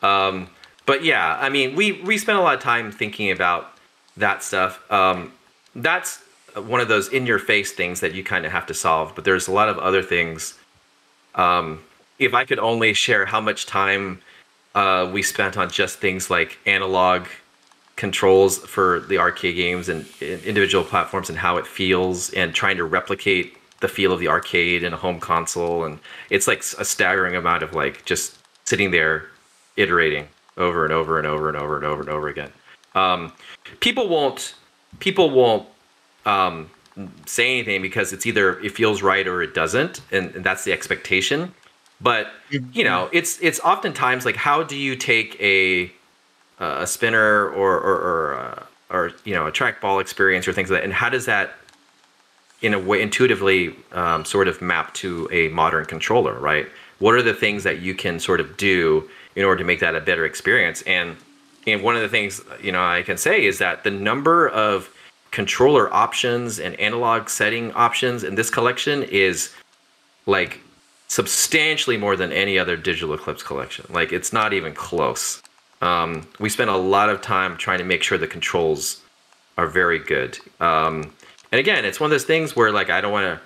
But yeah, I mean, we spent a lot of time thinking about that stuff. That's one of those in-your-face things that you kind of have to solve, but there's a lot of other things. If I could only share how much time we spent on just things like analog controls for the arcade games and individual platforms and how it feels, and trying to replicate the feel of the arcade in a home console. And it's like a staggering amount of like just sitting there iterating over and over and over and over and over and over again. People won't say anything because it's either it feels right or it doesn't, and that's the expectation. But, you know, it's oftentimes like, how do you take a spinner or you know, a trackball experience or things like that, and how does that in a way intuitively sort of map to a modern controller, right? What are the things that you can sort of do in order to make that a better experience? And one of the things, you know, I can say is that the number of controller options and analog setting options in this collection is like substantially more than any other Digital Eclipse collection. Like, it's not even close. We spent a lot of time trying to make sure the controls are very good. And again, it's one of those things where, like, I don't want to,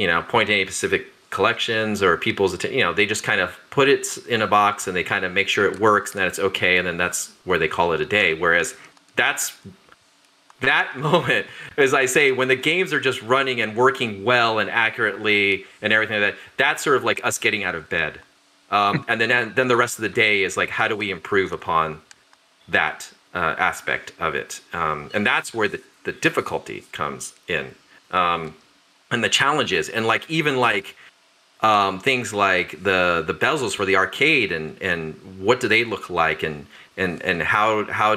you know, point to any specific collections or people's attention. You know, they just kind of put it in a box and they kind of make sure it works and that it's okay, and then that's where they call it a day. Whereas that moment, as I say, when the games are just running and working well and accurately and everything like that, that's sort of like us getting out of bed. And then the rest of the day is like, how do we improve upon that aspect of it? And that's where the difficulty comes in, and the challenges, and like even like things like the bezels for the arcade, and what do they look like, and how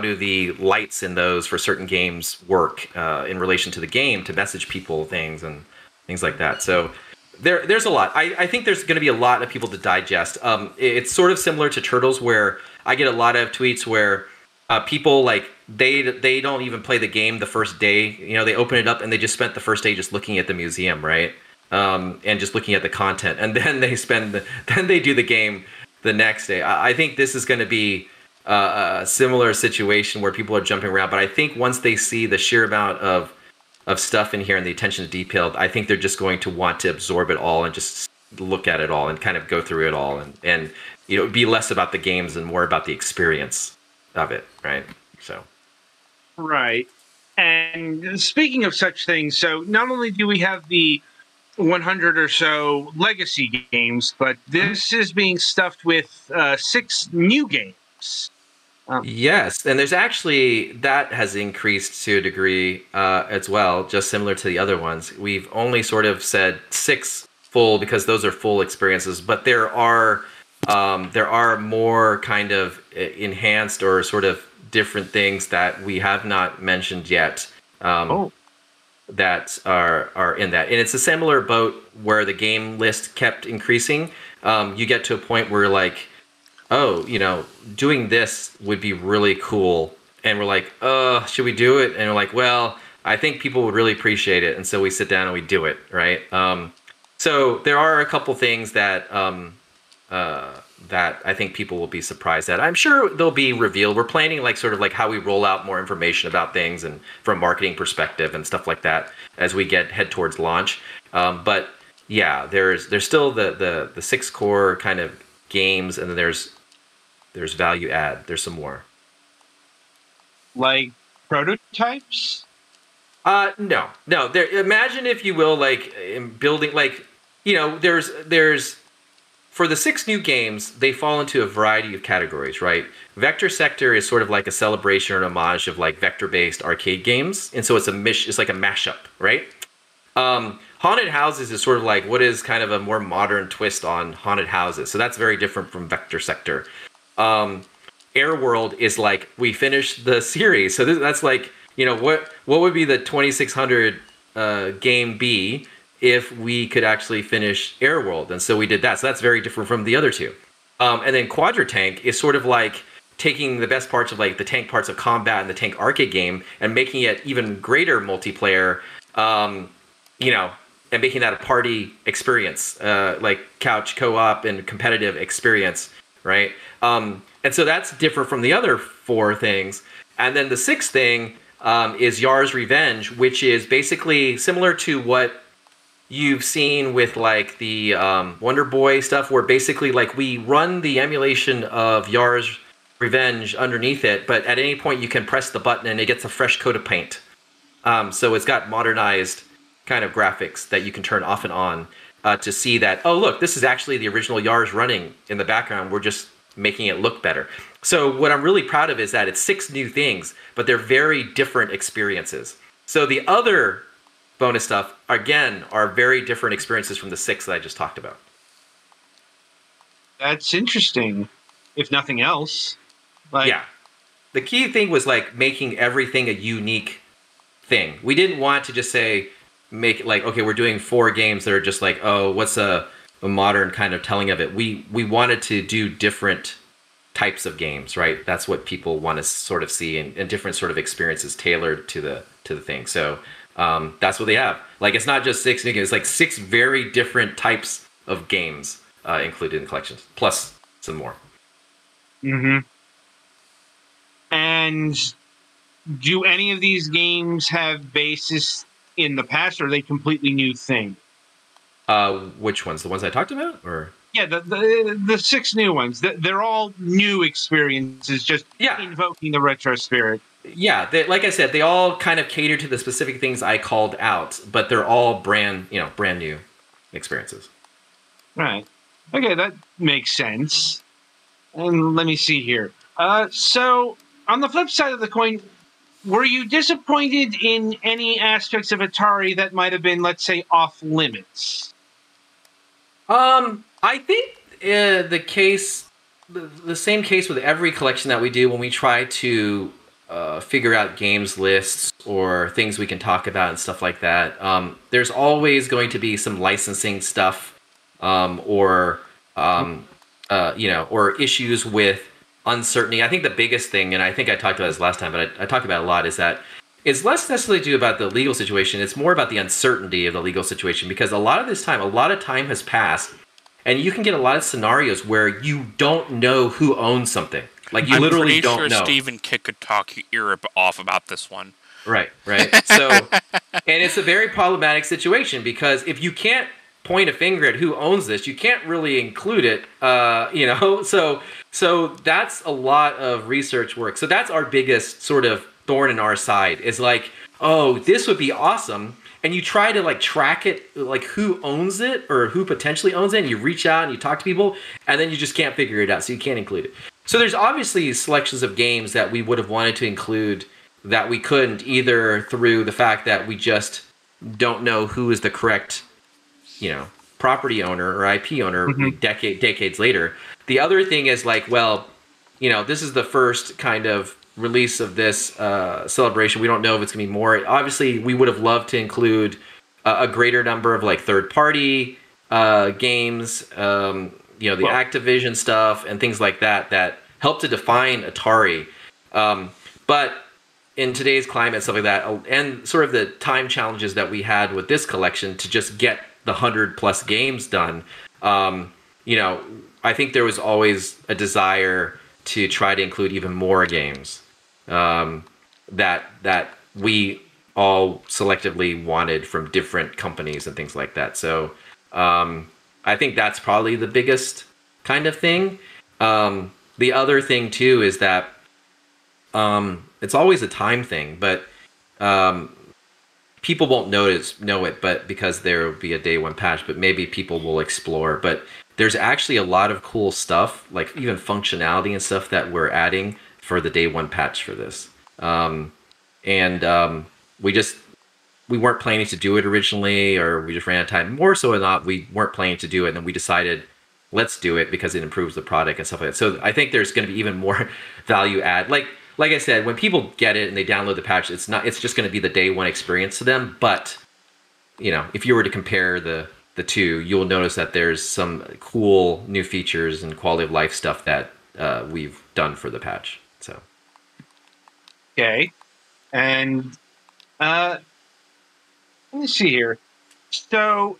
do the lights in those for certain games work in relation to the game to message people things and things like that. So there's a lot. I think there's going to be a lot of people to digest. It's sort of similar to Turtles, where I get a lot of tweets where people, like, they don't even play the game the first day. You know, they open it up and they just spent the first day just looking at the museum, right? And just looking at the content. And then they do the game the next day. I think this is going to be a similar situation where people are jumping around, but I think once they see the sheer amount of stuff in here and the attention to detail, I think they're just going to want to absorb it all and just look at it all and kind of go through it all, and you know, be less about the games and more about the experience of it, right? So, right. And speaking of such things, so not only do we have the 100 or so legacy games, but this is being stuffed with 6 new games. Yes, and there's actually, that has increased to a degree as well, just similar to the other ones. We've only sort of said 6 full because those are full experiences, but there are more kind of enhanced or sort of different things that we have not mentioned yet that are in that. And it's a similar boat where the game list kept increasing. You get to a point where you're like, oh, you know, doing this would be really cool. And we're like, should we do it? And we're like, well, I think people would really appreciate it. And so we sit down and we do it, right? So there are a couple things that that I think people will be surprised at. I'm sure they'll be revealed. We're planning like sort of like how we roll out more information about things and from a marketing perspective and stuff like that as we head towards launch. But yeah, there's still the 6 core kind of games, and then there's value add. There's some more. Like prototypes? No. There, imagine if you will, like building, like, you know, there's for the 6 new games, they fall into a variety of categories, right? Vector Sector is sort of like a celebration or an homage of like vector-based arcade games, and so it's a it's like a mashup, right? Haunted Houses is sort of like what is kind of a more modern twist on Haunted Houses, so that's very different from Vector Sector. Airworld is like we finished the series, so that's like, you know, what would be the 2600 game be if we could actually finish Airworld, and so we did that. So that's very different from the other 2. And then Quadratank is sort of like taking the best parts of like the tank parts of combat and the tank arcade game and making it even greater multiplayer, you know, and making that a party experience, like couch co-op and competitive experience, right? And so that's different from the other 4 things. And then the 6th thing is Yar's Revenge, which is basically similar to what you've seen with like the Wonder Boy stuff, where basically like we run the emulation of Yar's Revenge underneath it, but at any point you can press the button and it gets a fresh coat of paint. So it's got modernized kind of graphics that you can turn off and on to see that, oh look, this is actually the original Yar's running in the background. We're just making it look better. So what I'm really proud of is that it's 6 new things, but they're very different experiences. So the other bonus stuff, again, are very different experiences from the 6 that I just talked about. That's interesting, if nothing else. Like, yeah. The key thing was like making everything a unique thing. We didn't want to just say, make it like, okay, we're doing 4 games that are just like, oh, what's a modern kind of telling of it? We wanted to do different types of games, right? That's what people want to sort of see, and different sort of experiences tailored to the thing. So that's what they have. Like, it's not just 6 new games, it's like 6 very different types of games included in the collections, plus some more. Mm-hmm. And do any of these games have basis in the past, or are they completely new thing? Which ones? The ones I talked about? Or yeah, the 6 new ones. They're all new experiences, just invoking the retro spirit. Yeah, like I said, they all kind of cater to the specific things I called out, but they're all brand new experiences. Right. Okay, that makes sense. And let me see here. So, on the flip side of the coin, were you disappointed in any aspects of Atari that might have been, let's say, off limits? I think the same case with every collection that we do when we try to figure out games lists or things we can talk about and stuff like that. There's always going to be some licensing stuff or issues with uncertainty. I think the biggest thing, and I think I talked about this last time, but I talk about it a lot, is that it's less necessarily due about the legal situation. It's more about the uncertainty of the legal situation, because a lot of time has passed, and you can get a lot of scenarios where you don't know who owns something. Like, you literally don't know. I'm pretty sure Stephen Kitt could talk Europe off about this one. Right. So, and it's a very problematic situation, because if you can't point a finger at who owns this, you can't really include it, you know? So that's a lot of research work. So that's our biggest sort of thorn in our side, is like, oh, this would be awesome. And you try to like track it, like who owns it or who potentially owns it. And you reach out and you talk to people, and then you just can't figure it out. So you can't include it. So there's obviously selections of games that we would have wanted to include that we couldn't, either through the fact that we just don't know who is the correct, you know, property owner or IP owner decades later. The other thing is like, well, you know, this is the first kind of release of this celebration. We don't know if it's going to be more. Obviously, we would have loved to include a greater number of like third-party games, you know, the Activision stuff and things like that that helped to define Atari. But in today's climate, stuff like that, and sort of the time challenges that we had with this collection to just get the 100+ games done, you know, I think there was always a desire to try to include even more games that we all selectively wanted from different companies and things like that. So I think that's probably the biggest kind of thing. The other thing too is that it's always a time thing, but people won't know it, but because there will be a day one patch, but maybe people will explore. But there's actually a lot of cool stuff, like even functionality and stuff that we're adding for the day one patch for this. We weren't planning to do it originally, or we just ran out of time. More so than not, we weren't planning to do it, and then we decided, let's do it because it improves the product and stuff like that. So I think there's going to be even more value add. Like I said, when people get it and they download the patch, it's just going to be the day one experience to them. But, you know, if you were to compare the two, you'll notice that there's some cool new features and quality of life stuff that we've done for the patch. So, okay, and let me see here. So,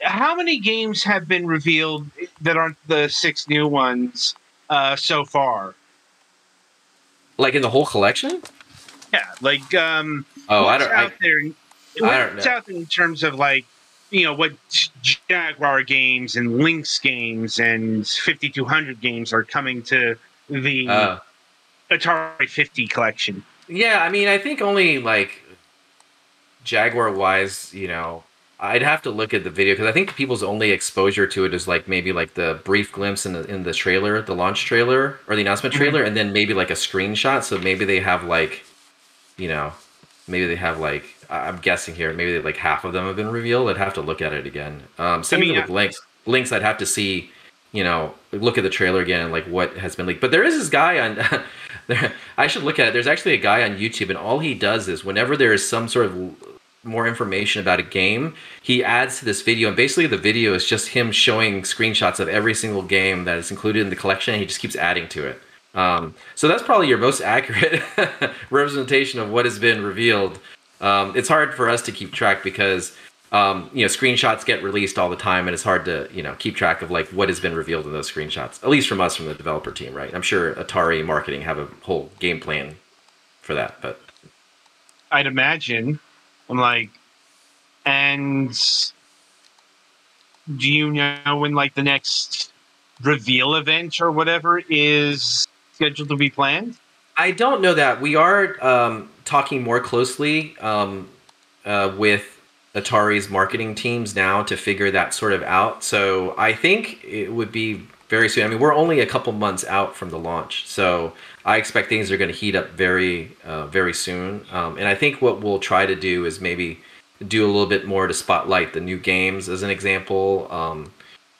how many games have been revealed that aren't the 6 new ones so far? Like in the whole collection? Yeah, like what's out there in terms of like, you know, what Jaguar games and Lynx games and 5200 games are coming to the Atari 50 collection. Yeah, I mean, I think only like Jaguar-wise, you know, I'd have to look at the video because I think people's only exposure to it is like maybe like the brief glimpse in the trailer, the launch trailer or the announcement trailer, and then maybe like a screenshot. So maybe they have like, you know, I'm guessing here, maybe like half of them have been revealed. I'd have to look at it again. Same with Lynx, I'd have to see, you know, look at the trailer again and like what has been leaked. But there is this guy on, I should look at it. There's actually a guy on YouTube, and all he does is whenever there is some sort of more information about a game, he adds to this video. And basically the video is just him showing screenshots of every single game that is included in the collection. And he just keeps adding to it. So that's probably your most accurate representation of what has been revealed. It's hard for us to keep track because, you know, screenshots get released all the time, and it's hard to, you know, keep track of like what has been revealed in those screenshots, at least from us, from the developer team, right? I'm sure Atari marketing have a whole game plan for that, but I'd imagine. I'm like, and do you know when like the next reveal event or whatever is scheduled to be planned? I don't know that. We are talking more closely with Atari's marketing teams now to figure that sort of out. So I think it would be very soon. I mean, we're only a couple months out from the launch, so I expect things are going to heat up very, very soon. And I think what we'll try to do is maybe do a little bit more to spotlight the new games as an example,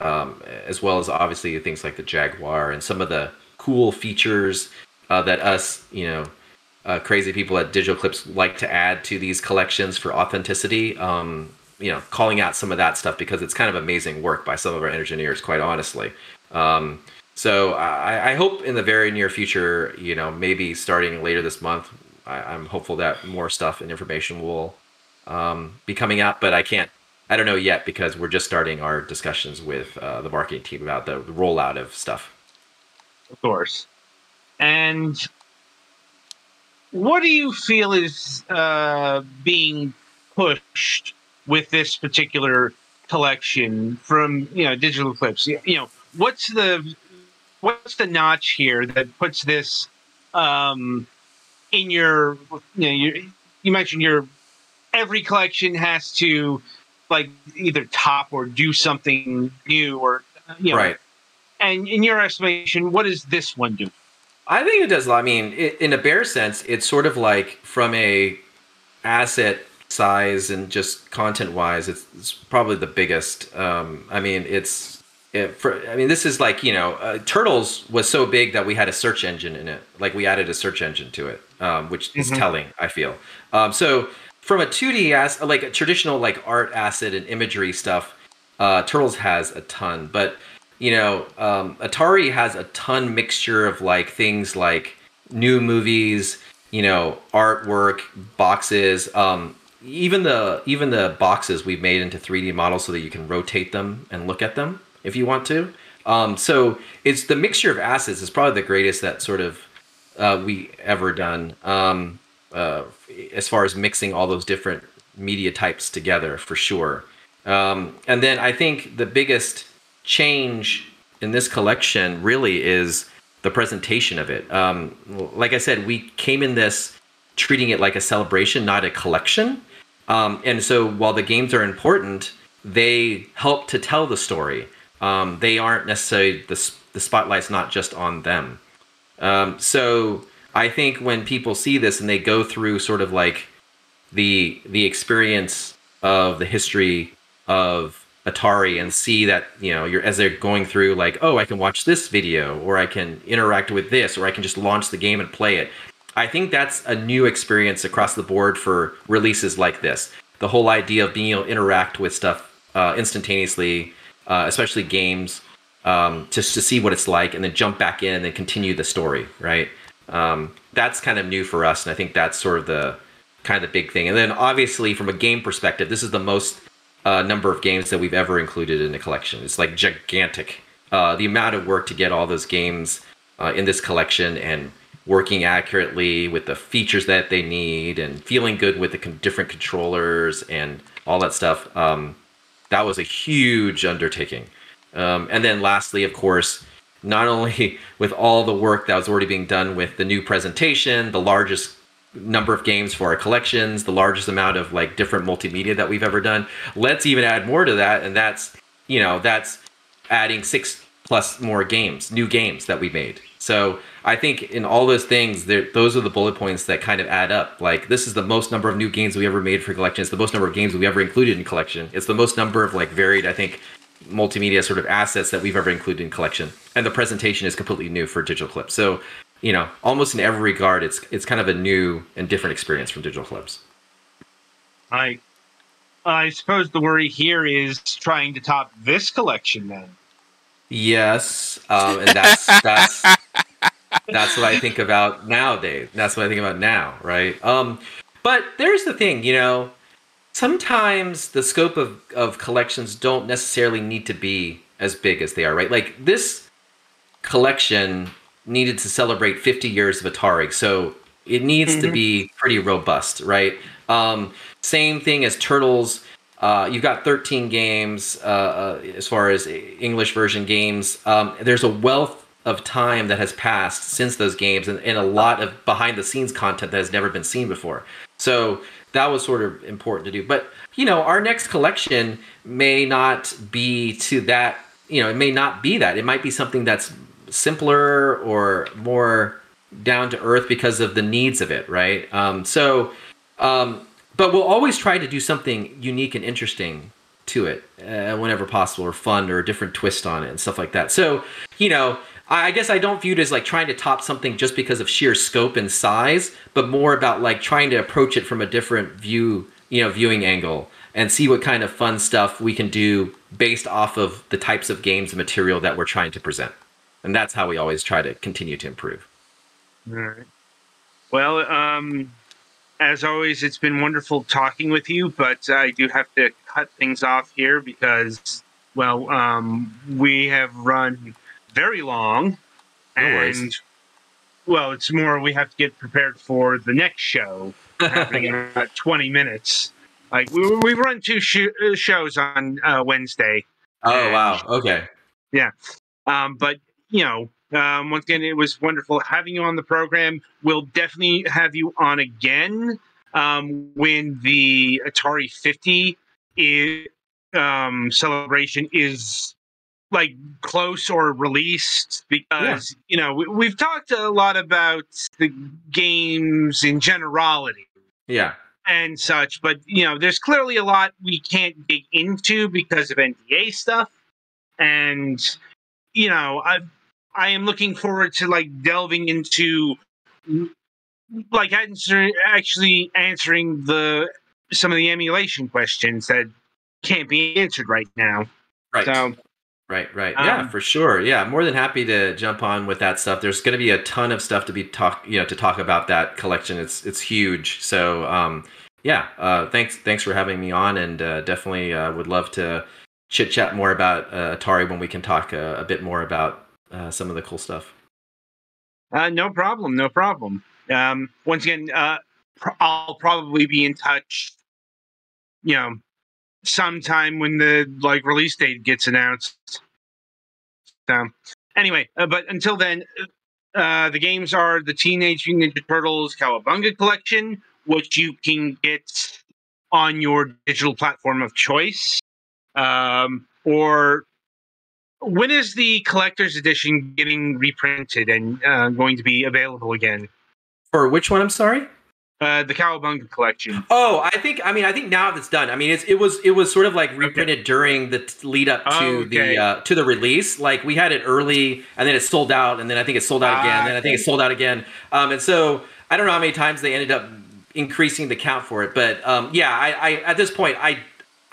as well as obviously things like the Jaguar and some of the cool features that us, you know, crazy people at Digital Eclipse like to add to these collections for authenticity. You know, calling out some of that stuff because it's kind of amazing work by some of our engineers, quite honestly. So I hope in the very near future, you know, maybe starting later this month, I'm hopeful that more stuff and information will be coming out. But I don't know yet because we're just starting our discussions with the marketing team about the rollout of stuff. Of course. And what do you feel is being pushed with this particular collection from, you know, Digital Eclipse? You know, what's the notch here that puts this in your, you know, you mentioned your every collection has to like either top or do something new or you know. Right. And in your estimation, what does this one do? I think it does a lot. I mean, in a bare sense, it's sort of like from a asset size and just content wise, it's probably the biggest. I mean, this is like, you know, Turtles was so big that we had a search engine in it. Like we added a search engine to it, which is telling, I feel. So from a 2D like a traditional like art asset and imagery stuff, Turtles has a ton, but you know, Atari has a ton mixture of like things like new movies, you know, artwork, boxes, even the boxes we've made into 3D models so that you can rotate them and look at them if you want to. So it's the mixture of assets is probably the greatest that sort of we ever done as far as mixing all those different media types together for sure. And then I think the biggest change in this collection really is the presentation of it. Like I said, we came in this treating it like a celebration, not a collection. And so while the games are important, they help to tell the story. They aren't necessarily, the spotlight's not just on them. So I think when people see this and they go through sort of like the experience of the history of Atari and see that, you know, as they're going through like, oh, I can watch this video or I can interact with this or I can just launch the game and play it. I think that's a new experience across the board for releases like this. The whole idea of being able to interact with stuff instantaneously, especially games, just to see what it's like and then jump back in and then continue the story, right? That's kind of new for us, and I think that's sort of the kind of the big thing. And then obviously from a game perspective, this is the most number of games that we've ever included in the collection. It's like gigantic. The amount of work to get all those games in this collection and working accurately with the features that they need and feeling good with the different controllers and all that stuff. That was a huge undertaking. And then lastly, of course, not only with all the work that was already being done with the new presentation, the largest number of games for our collections, the largest amount of like different multimedia that we've ever done. Let's even add more to that. And that's, you know, that's adding 6+ more games, new games that we made. So I think in all those things, those are the bullet points that kind of add up. Like this is the most number of new games we ever made for collection. It's the most number of games we ever included in collection. It's the most number of like varied, I think, multimedia sort of assets that we've ever included in collection. And the presentation is completely new for Digital Eclipse. So, you know, almost in every regard, it's kind of a new and different experience from Digital Eclipse. I suppose the worry here is trying to top this collection, then. Yes, and that's what I think about nowadays. That's what I think about now, right? But there's the thing, you know. Sometimes the scope of collections don't necessarily need to be as big as they are, right? Like this collection needed to celebrate 50 years of Atari. So it needs to be pretty robust, right? Same thing as Turtles. You've got 13 games as far as English version games. There's a wealth of time that has passed since those games and a lot of behind the scenes content that has never been seen before. So that was sort of important to do. But, you know, our next collection may not be to that, you know, it may not be that. It might be something that's simpler or more down to earth because of the needs of it, right? But we'll always try to do something unique and interesting to it whenever possible, or fun or a different twist on it and stuff like that. So, you know, I guess I don't view it as like trying to top something just because of sheer scope and size, but more about like trying to approach it from a different view, you know, viewing angle, and see what kind of fun stuff we can do based off of the types of games and material that we're trying to present. And that's how we always try to continue to improve. All right. Well, as always, it's been wonderful talking with you, but I do have to cut things off here because, well, we have run very long. No worries. And, well, it's more we have to get prepared for the next show happening in about 20 minutes. Like, we run two shows on Wednesday. Oh, and, wow. Okay. Yeah. But, you know, once again, it was wonderful having you on the program. We'll definitely have you on again when the Atari 50 is, celebration is like close or released, because you know, we've talked a lot about the games in generality, and such, but you know, there's clearly a lot we can't dig into because of NDA stuff, and you know, I am looking forward to like delving into like actually answering some of the emulation questions that can't be answered right now. Right. Yeah, for sure. Yeah, more than happy to jump on with that stuff. There's going to be a ton of stuff to be talk about that collection. It's huge. So thanks for having me on, and definitely would love to chit chat more about Atari when we can talk a bit more about some of the cool stuff. No problem. Once again, I'll probably be in touch, you know, sometime when the like release date gets announced. Anyway, but until then, the games are the Teenage Mutant Ninja Turtles Cowabunga Collection, which you can get on your digital platform of choice. Or when is the collector's edition getting reprinted and going to be available again? For which one? I'm sorry. The Cowabunga Collection. Oh, I think now that's done. I mean, it was sort of like reprinted during the lead up to to the release. Like we had it early, and then it sold out, and then I think it sold out again, and then I think it sold out again. And so I don't know how many times they ended up increasing the count for it, but I at this point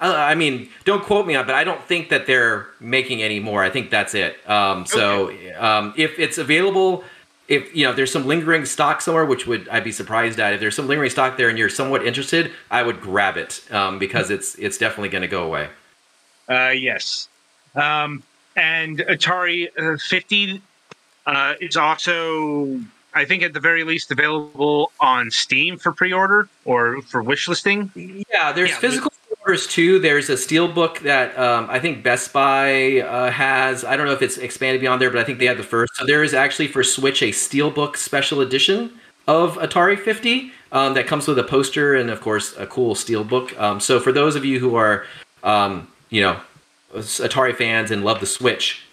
I mean, don't quote me on it, but I don't think that they're making any more. I think that's it. If it's available. If you know there's some lingering stock somewhere, which would I'd be surprised at. If there's some lingering stock there and you're somewhat interested, I would grab it because it's definitely going to go away. Yes, and Atari 50 is also, I think, at the very least available on Steam for pre-order or for wish listing. Yeah, there's physical orders too. There's a steelbook that I think Best Buy has. I don't know if it's expanded beyond there, but I think they had the first. So there is actually for Switch a steelbook special edition of Atari 50 that comes with a poster and, of course, a cool steelbook. So for those of you who are, Atari fans and love the Switch,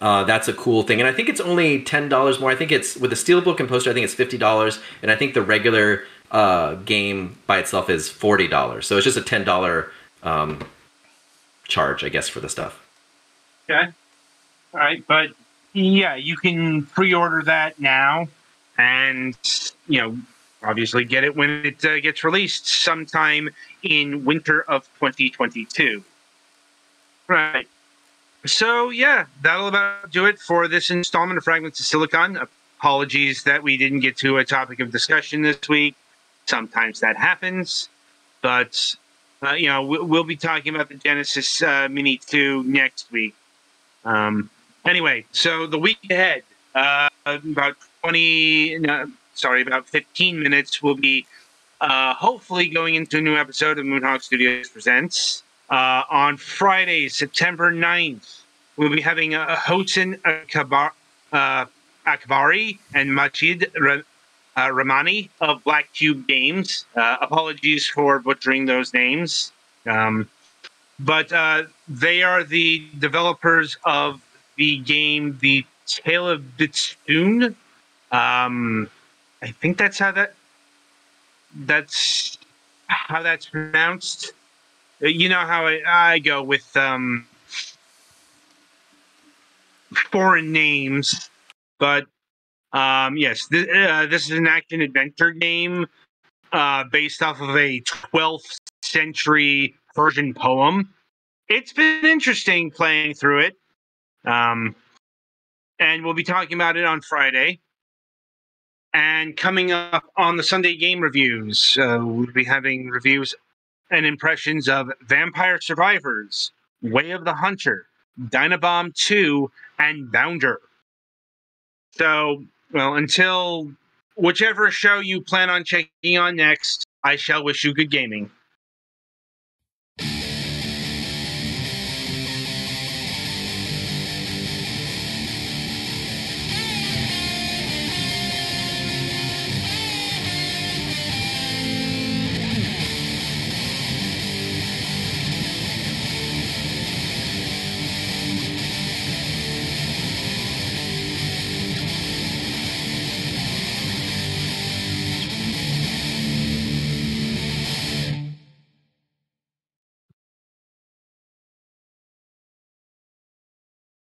that's a cool thing. And I think it's only $10 more. I think it's with the steelbook and poster, I think it's $50. And I think the regular game by itself is $40, so it's just a $10 charge, I guess, for the stuff. Okay, all right, but yeah, you can pre-order that now, and you know, obviously, get it when it gets released sometime in winter of 2022. Right. So yeah, that'll about do it for this installment of Fragments of Silicon. Apologies that we didn't get to a topic of discussion this week. Sometimes that happens, but we'll be talking about the Genesis Mini 2 next week. Anyway, so the week ahead, about 15 minutes, we'll be hopefully going into a new episode of Moonhawk Studios Presents. On Friday, September 9th, we'll be having Hosen Akbari and Majid Ramani of Black Cube Games. Apologies for butchering those names. But they are the developers of the game The Tale of Bitsune. I think that's how that's pronounced. You know how I go with foreign names, but yes, this is an action-adventure game based off of a 12th century Persian poem. It's been interesting playing through it, and we'll be talking about it on Friday. And coming up on the Sunday game reviews, we'll be having reviews and impressions of Vampire Survivors, Way of the Hunter, Dinobomb 2, and Bounder. So, well, until whichever show you plan on checking on next, I shall wish you good gaming.